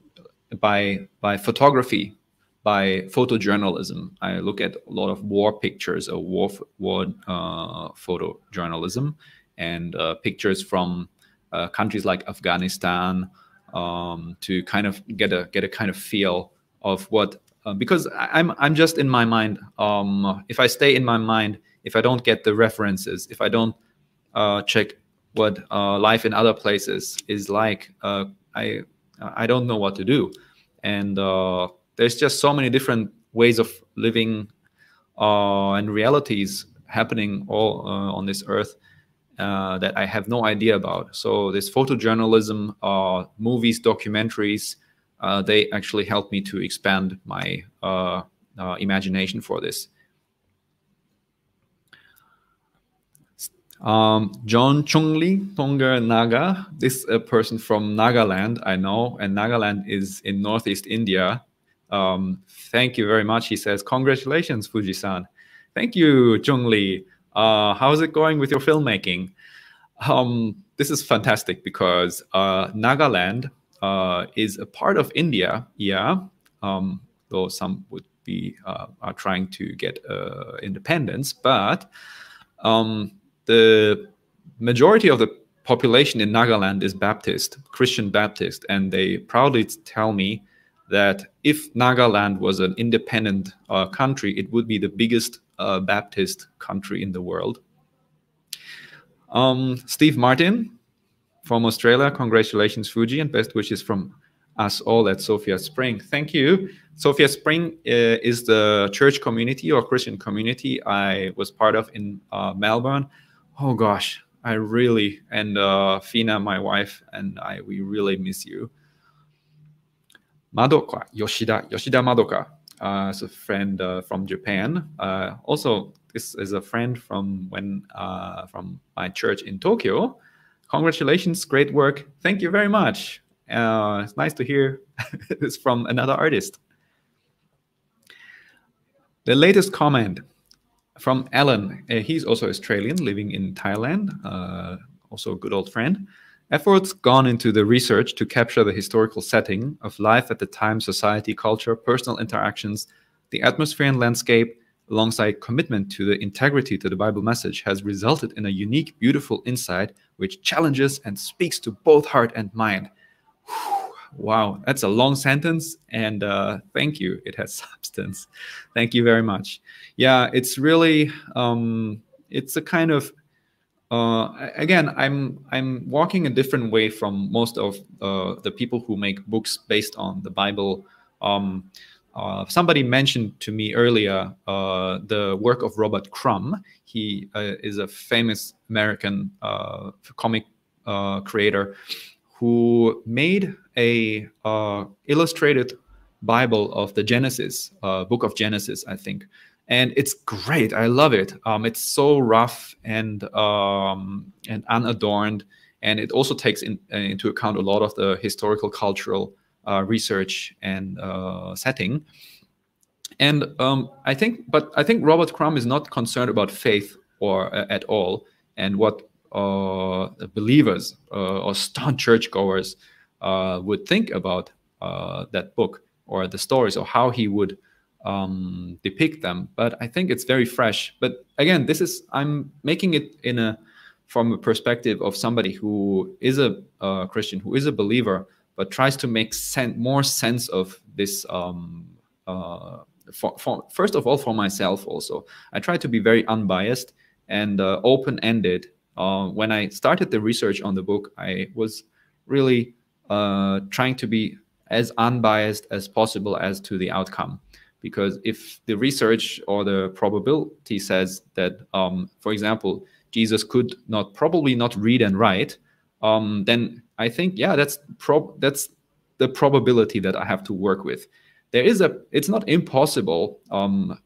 photography, by photojournalism. I look at a lot of war pictures, or war photojournalism, and pictures from countries like Afghanistan, to kind of get a kind of feel of what, because I'm just in my mind. If I stay in my mind, if I don't get the references, if I don't check what life in other places is like, I don't know what to do. And there's just so many different ways of living and realities happening all on this earth that I have no idea about. So this photojournalism, movies, documentaries, they actually helped me to expand my imagination for this. John Chungli, Tonga Naga, this a person from Nagaland, I know, and Nagaland is in northeast India. Thank you very much. He says, congratulations, Fuji-san. Thank you, Chungli. How's it going with your filmmaking? This is fantastic because Nagaland is a part of India, yeah, though some would be are trying to get independence, but the majority of the population in Nagaland is Baptist, Christian Baptist, and they proudly tell me that if Nagaland was an independent country, it would be the biggest Baptist country in the world. Steve Martin from Australia, congratulations, Fuji, and best wishes from us all at Sophia Spring. Thank you. Sophia Spring is the church community or Christian community I was part of in Melbourne. Oh gosh, I really, and Fina, my wife, and I, we really miss you. Madoka, Yoshida Madoka, is a friend from Japan. Also, this is a friend from my church in Tokyo. Congratulations, great work. Thank you very much. It's nice to hear this from another artist. The latest comment from Alan. He's also Australian, living in Thailand, also a good old friend. Efforts gone into the research to capture the historical setting of life at the time, society, culture, personal interactions, the atmosphere and landscape, alongside commitment to the integrity to the Bible message, has resulted in a unique, beautiful insight which challenges and speaks to both heart and mind. Whew, wow, that's a long sentence, and thank you. It has substance. Thank you very much. Yeah, it's really, it's a kind of, again, I'm walking a different way from most of the people who make books based on the Bible. Somebody mentioned to me earlier the work of Robert Crumb. He is a famous American comic creator who made a illustrated Bible of the Genesis, Book of Genesis, I think. And it's great. I love it. It's so rough and unadorned. And it also takes into account a lot of the historical, cultural research and setting, and I think Robert Crumb is not concerned about faith or at all, and what believers or staunch churchgoers would think about that book or the stories or how he would depict them. But I think it's very fresh. But again, this is, I'm making it in a, from a perspective of somebody who is a Christian, who is a believer, but tries to make more sense of this, first of all, for myself also. I try to be very unbiased and open-ended. When I started the research on the book, I was really trying to be as unbiased as possible as to the outcome. Because if the research or the probability says that, for example, Jesus could not, probably not read and write, then I think, yeah, that's the probability that I have to work with. There is a, it's not impossible.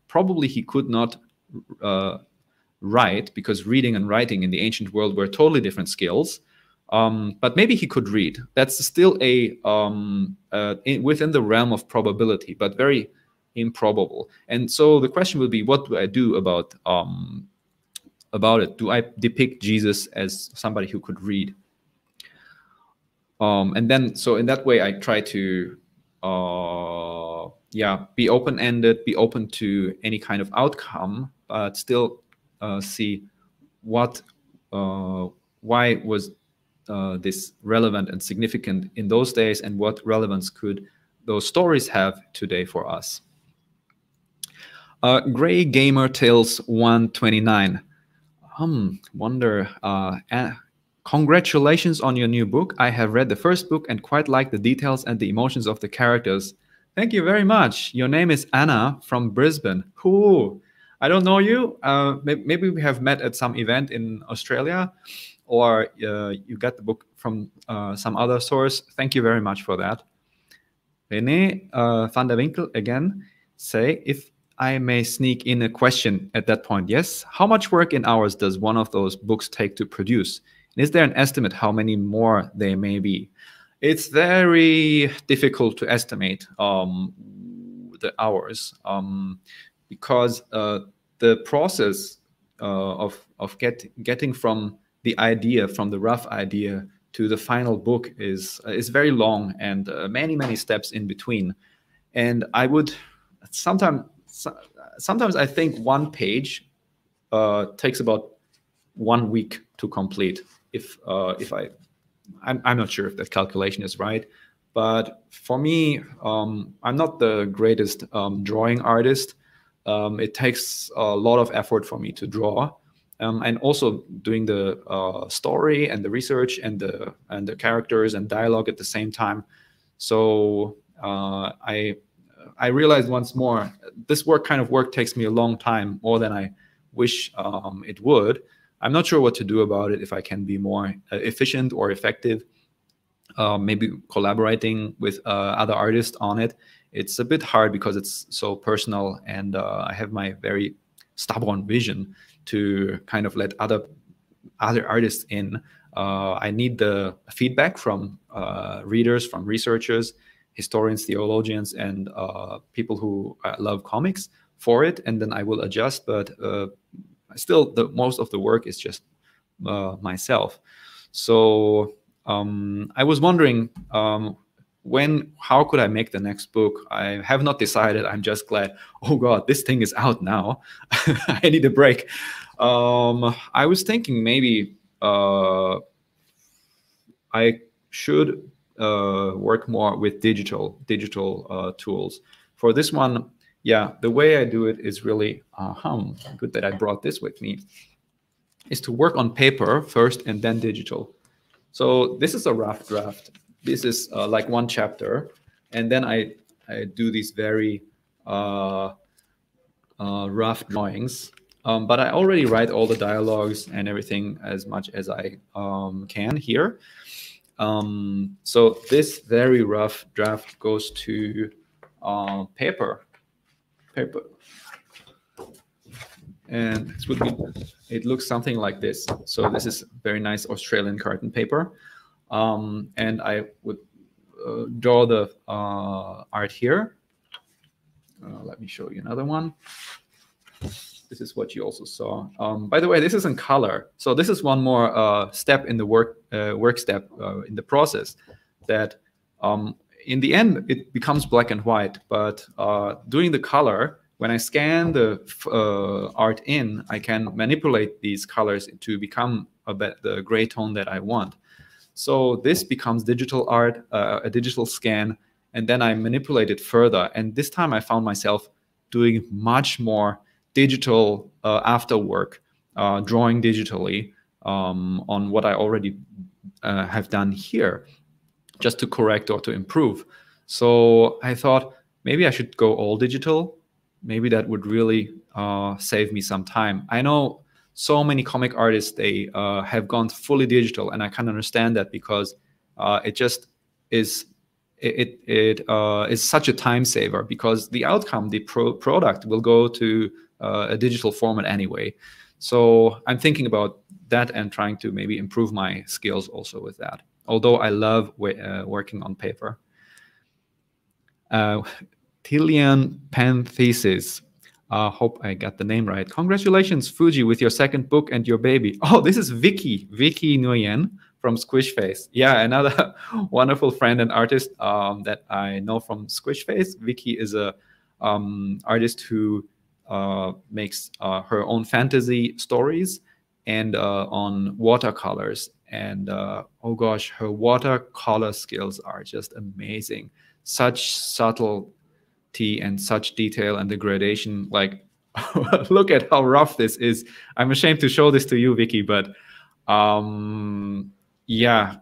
Probably he could not write, because reading and writing in the ancient world were totally different skills. But maybe he could read. That's still a within the realm of probability, but very improbable. And so the question would be, what do I do about it? Do I depict Jesus as somebody who could read? And then, so in that way, I try to, yeah, be open-ended, be open to any kind of outcome, but still see what, why was this relevant and significant in those days, and what relevance could those stories have today for us. Grey Gamer Tales 129. Wonder, congratulations on your new book. I have read the first book and quite like the details and the emotions of the characters. Thank you very much. Your name is Anna from Brisbane. Ooh, I don't know you. Maybe we have met at some event in Australia, or you got the book from some other source. Thank you very much for that. Rene van der Winkel again say, if I may sneak in a question at that point, yes. How much work in hours does one of those books take to produce? And is there an estimate how many more there may be? It's very difficult to estimate the hours because the process of getting from the idea, from the rough idea to the final book is very long, and many steps in between. And I would sometimes I think one page takes about 1 week to complete. I'm not sure if that calculation is right, but for me, I'm not the greatest drawing artist. It takes a lot of effort for me to draw. And also doing the story and the research and the characters and dialogue at the same time. So I realized once more, this kind of work takes me a long time, more than I wish it would. I'm not sure what to do about it, if I can be more efficient or effective, maybe collaborating with other artists on it. It's a bit hard because it's so personal, and I have my very stubborn vision to kind of let other artists in. I need the feedback from readers, from researchers, historians, theologians, and people who love comics for it, and then I will adjust. But still, most of the work is just myself. So I was wondering, how could I make the next book? I have not decided. I'm just glad, oh God, this thing is out now. I need a break. I was thinking maybe I should work more with digital tools. For this one, yeah, the way I do it is really, good that I brought this with me, is to work on paper first and then digital. So this is a rough draft. This is like one chapter, and then I do these very rough drawings. But I already write all the dialogues and everything as much as I can here. So this very rough draft goes to paper, and this would be, it looks something like this. So this is very nice Australian carton paper. And I would draw the art here. Let me show you another one. This is what you also saw. By the way, this is in color. So this is one more step in the work step in the process, that in the end, it becomes black and white. But doing the color, when I scan the art in, I can manipulate these colors to become the gray tone that I want. So this becomes digital art, a digital scan, and then I manipulate it further. And this time I found myself doing much more digital after work, drawing digitally on what I already have done here, just to correct or to improve. So I thought maybe I should go all digital. Maybe that would really save me some time. I know so many comic artists, they have gone fully digital, and I can understand that, because it just is, it is such a time saver, because the outcome, the product will go to a digital format anyway. So I'm thinking about that and trying to maybe improve my skills also with that, although I love working on paper. Tilian Panthesis. Hope I got the name right. Congratulations, Fuji, with your second book and your baby. Oh, this is Vicky Nguyen from Squishface. Yeah, another wonderful friend and artist that I know from Squishface. Vicky is a artist who makes her own fantasy stories and on watercolors. And oh gosh, her watercolor skills are just amazing. Such subtle and such detail and the gradation, like look at how rough this is. I'm ashamed to show this to you, Vicky, but yeah,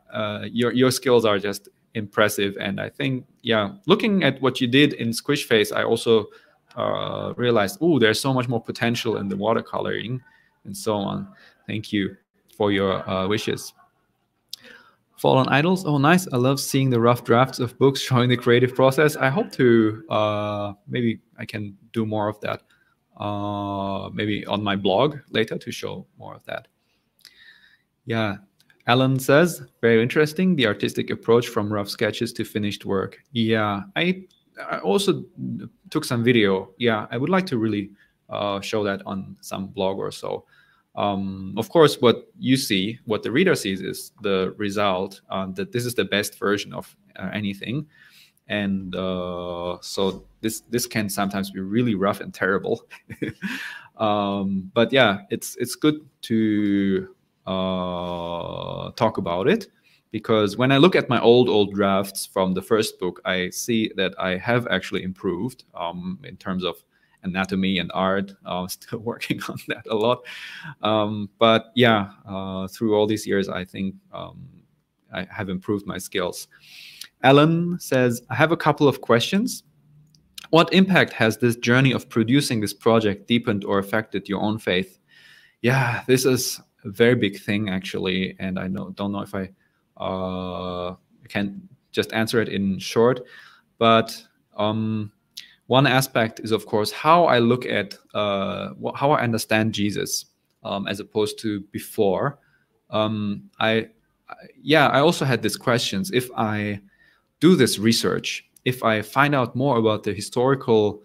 your skills are just impressive. And I think, yeah, looking at what you did in Squishface, I also realized, oh, there's so much more potential in the watercoloring and so on. Thank you for your wishes. Fallen Idols. Oh, nice. I love seeing the rough drafts of books showing the creative process. I hope to, maybe I can do more of that, maybe on my blog later to show more of that. Yeah. Alan says, very interesting, the artistic approach from rough sketches to finished work. Yeah. I also took some video. Yeah. I would like to really show that on some blog or so. Of course, what you see, what the reader sees, is the result, that this is the best version of anything. And so this can sometimes be really rough and terrible. But yeah, it's good to talk about it, because when I look at my old drafts from the first book, I see that I have actually improved in terms of anatomy and art. I'm still working on that a lot. But yeah, through all these years, I think I have improved my skills. Alan says, I have a couple of questions. What impact has this journey of producing this project deepened or affected your own faith? Yeah, this is a very big thing, actually. And I don't know if I can just answer it in short, but one aspect is, of course, how I look at, how I understand Jesus, as opposed to before. I also had these questions. If I do this research, if I find out more about the historical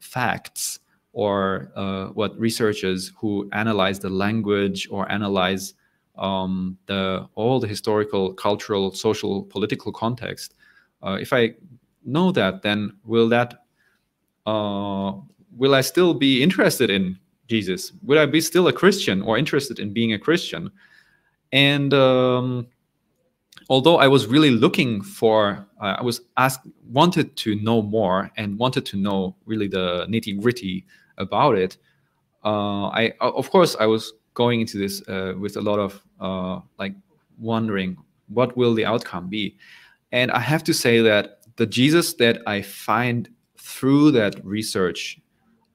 facts, or what researchers who analyze the language or analyze all the historical, cultural, social, political context, if I know that, then will I still be interested in Jesus? Will I be still a Christian, or interested in being a Christian? And although I was really looking for, I was wanted to know more, and wanted to know really the nitty-gritty about it. Of course I was going into this with a lot of like wondering, what will the outcome be? And I have to say that the Jesus that I find through that research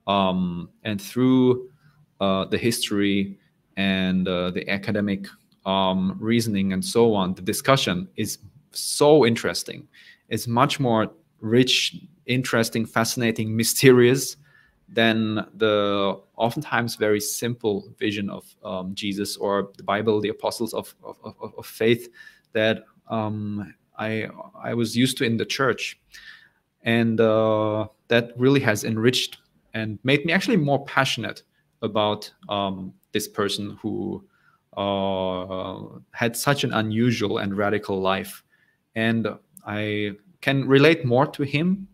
and through the history and the academic reasoning and so on, the discussion is so interesting. It's much more rich, interesting, fascinating, mysterious than the oftentimes very simple vision of Jesus or the Bible, the apostles of faith that I was used to in the church. And that really has enriched and made me actually more passionate about this person who had such an unusual and radical life. And I can relate more to him,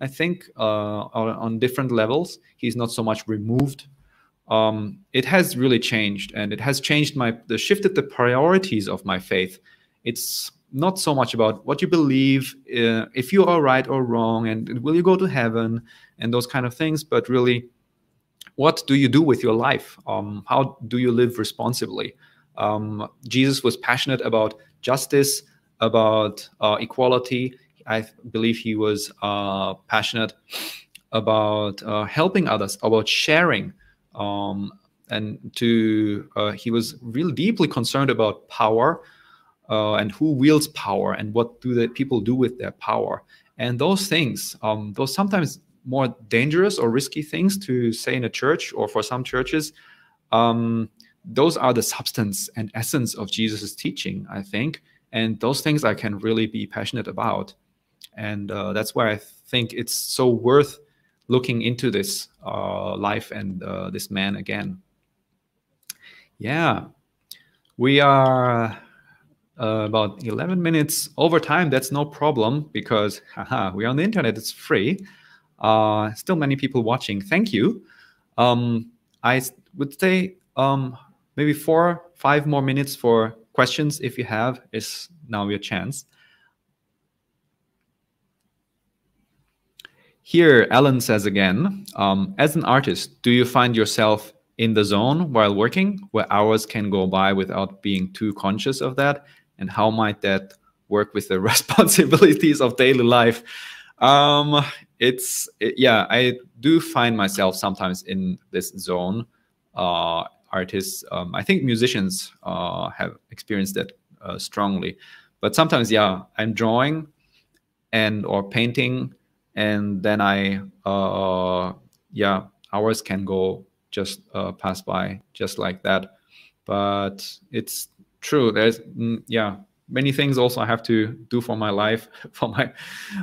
I think, on different levels. He's not so much removed. It has really changed, and it has changed shifted the priorities of my faith. It's not so much about what you believe, if you are right or wrong, and will you go to heaven, and those kind of things, but really, what do you do with your life? How do you live responsibly? Jesus was passionate about justice, about equality. I believe he was passionate about helping others, about sharing. He was really deeply concerned about power and who wields power and what do the people do with their power. And those things, those sometimes more dangerous or risky things to say in a church or for some churches, those are the substance and essence of Jesus's teaching, I think. And those things I can really be passionate about. And that's why I think it's so worth looking into this life and this man again. Yeah, we are about 11 minutes over time. That's no problem, because haha, we're on the internet, it's free. Still many people watching, thank you. I would say maybe 4 or 5 more minutes for questions, if you have, is now your chance. Here, Alan says again, as an artist, do you find yourself in the zone while working, where hours can go by without being too conscious of that? And how might that work with the responsibilities of daily life? Yeah, I do find myself sometimes in this zone. Artists, I think musicians have experienced that strongly. But sometimes, yeah, I'm drawing or painting, and then I, yeah, hours can go just pass by just like that. But it's true. There's, yeah, many things also I have to do for my life, for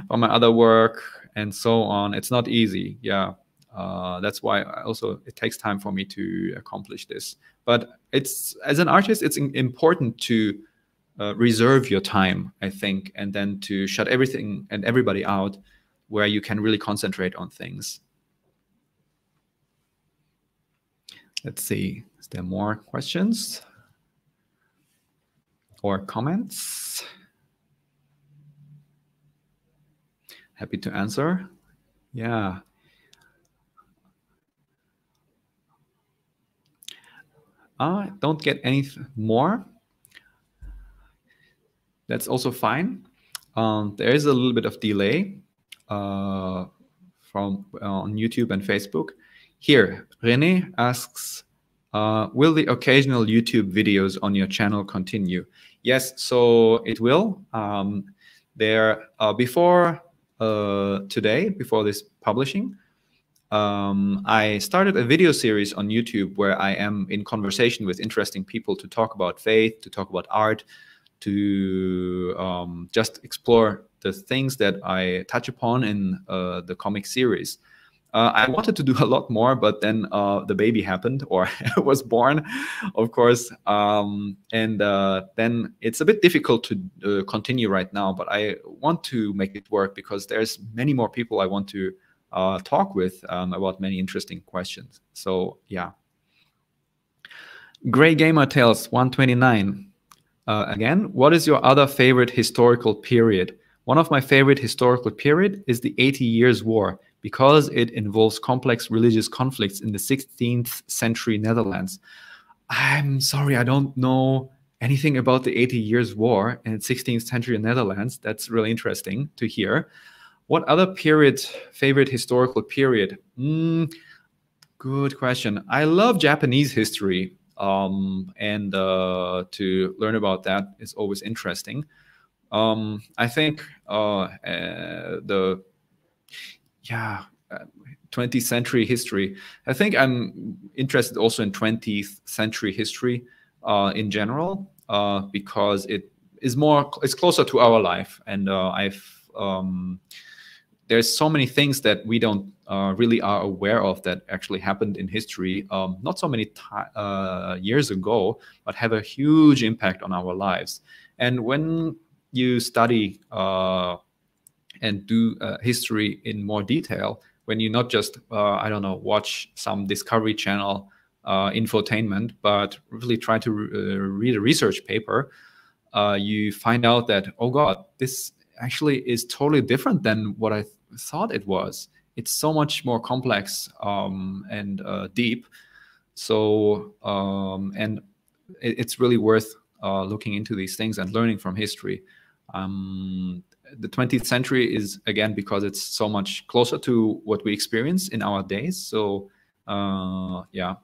my other work, and so on. It's not easy, yeah. That's why also it takes time for me to accomplish this. But it's, as an artist, it's important to reserve your time, I think, and then to shut everything and everybody out, where you can really concentrate on things. Let's see, is there more questions or comments? Happy to answer, yeah. I don't get any more. That's also fine. There is a little bit of delay from on YouTube and Facebook. Here, Rene asks, will the occasional YouTube videos on your channel continue? Yes, so it will. Before today, before this publishing, I started a video series on YouTube where I am in conversation with interesting people to talk about faith, to talk about art, to just explore the things that I touch upon in the comic series. I wanted to do a lot more, but then the baby happened, or was born, of course. Then it's a bit difficult to continue right now, but I want to make it work because there's many more people I want to talk with about many interesting questions. So yeah. Grey Gamer Tales 129. Again, what is your other favorite historical period? One of my favorite historical period is the 80 Years' War, because it involves complex religious conflicts in the 16th century Netherlands. I'm sorry, I don't know anything about the 80 Years' War and 16th century Netherlands. That's really interesting to hear. What other period, favorite historical period? Good question. I love Japanese history, and to learn about that is always interesting. I think the 20th century history. I think I'm interested also in 20th century history in general, because it's closer to our life, and I've there's so many things that we don't really are aware of that actually happened in history, not so many years ago, but have a huge impact on our lives. And when you study and do history in more detail, when you not just, I don't know, watch some Discovery Channel infotainment, but really try to read a research paper, you find out that, oh God, this actually is totally different than what I thought it was. It's so much more complex and deep. So, and it's really worth looking into these things and learning from history. The 20th century is, again, because it's so much closer to what we experience in our days. So, yeah.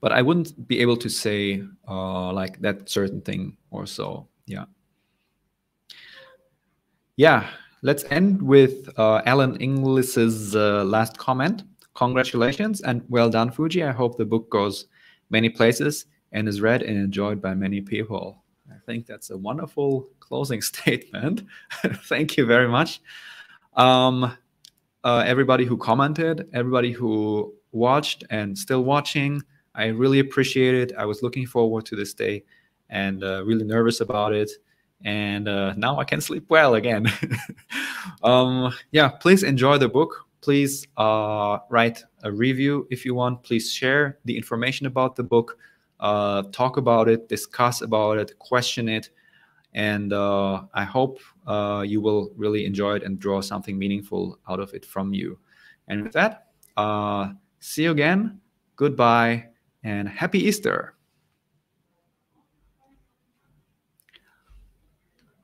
But I wouldn't be able to say like that certain thing or so, yeah. Yeah, let's end with Alan Inglis's last comment. Congratulations and well done, Fuji. I hope the book goes many places and is read and enjoyed by many people. I think that's a wonderful closing statement. Thank you very much. Everybody who commented, everybody who watched and still watching, I really appreciate it. I was looking forward to this day and really nervous about it. And now I can sleep well again. Yeah, please enjoy the book. Please write a review if you want. Please share the information about the book. Talk about it, discuss about it, question it. And I hope you will really enjoy it and draw something meaningful out of it from you. And with that, see you again. Goodbye and happy Easter.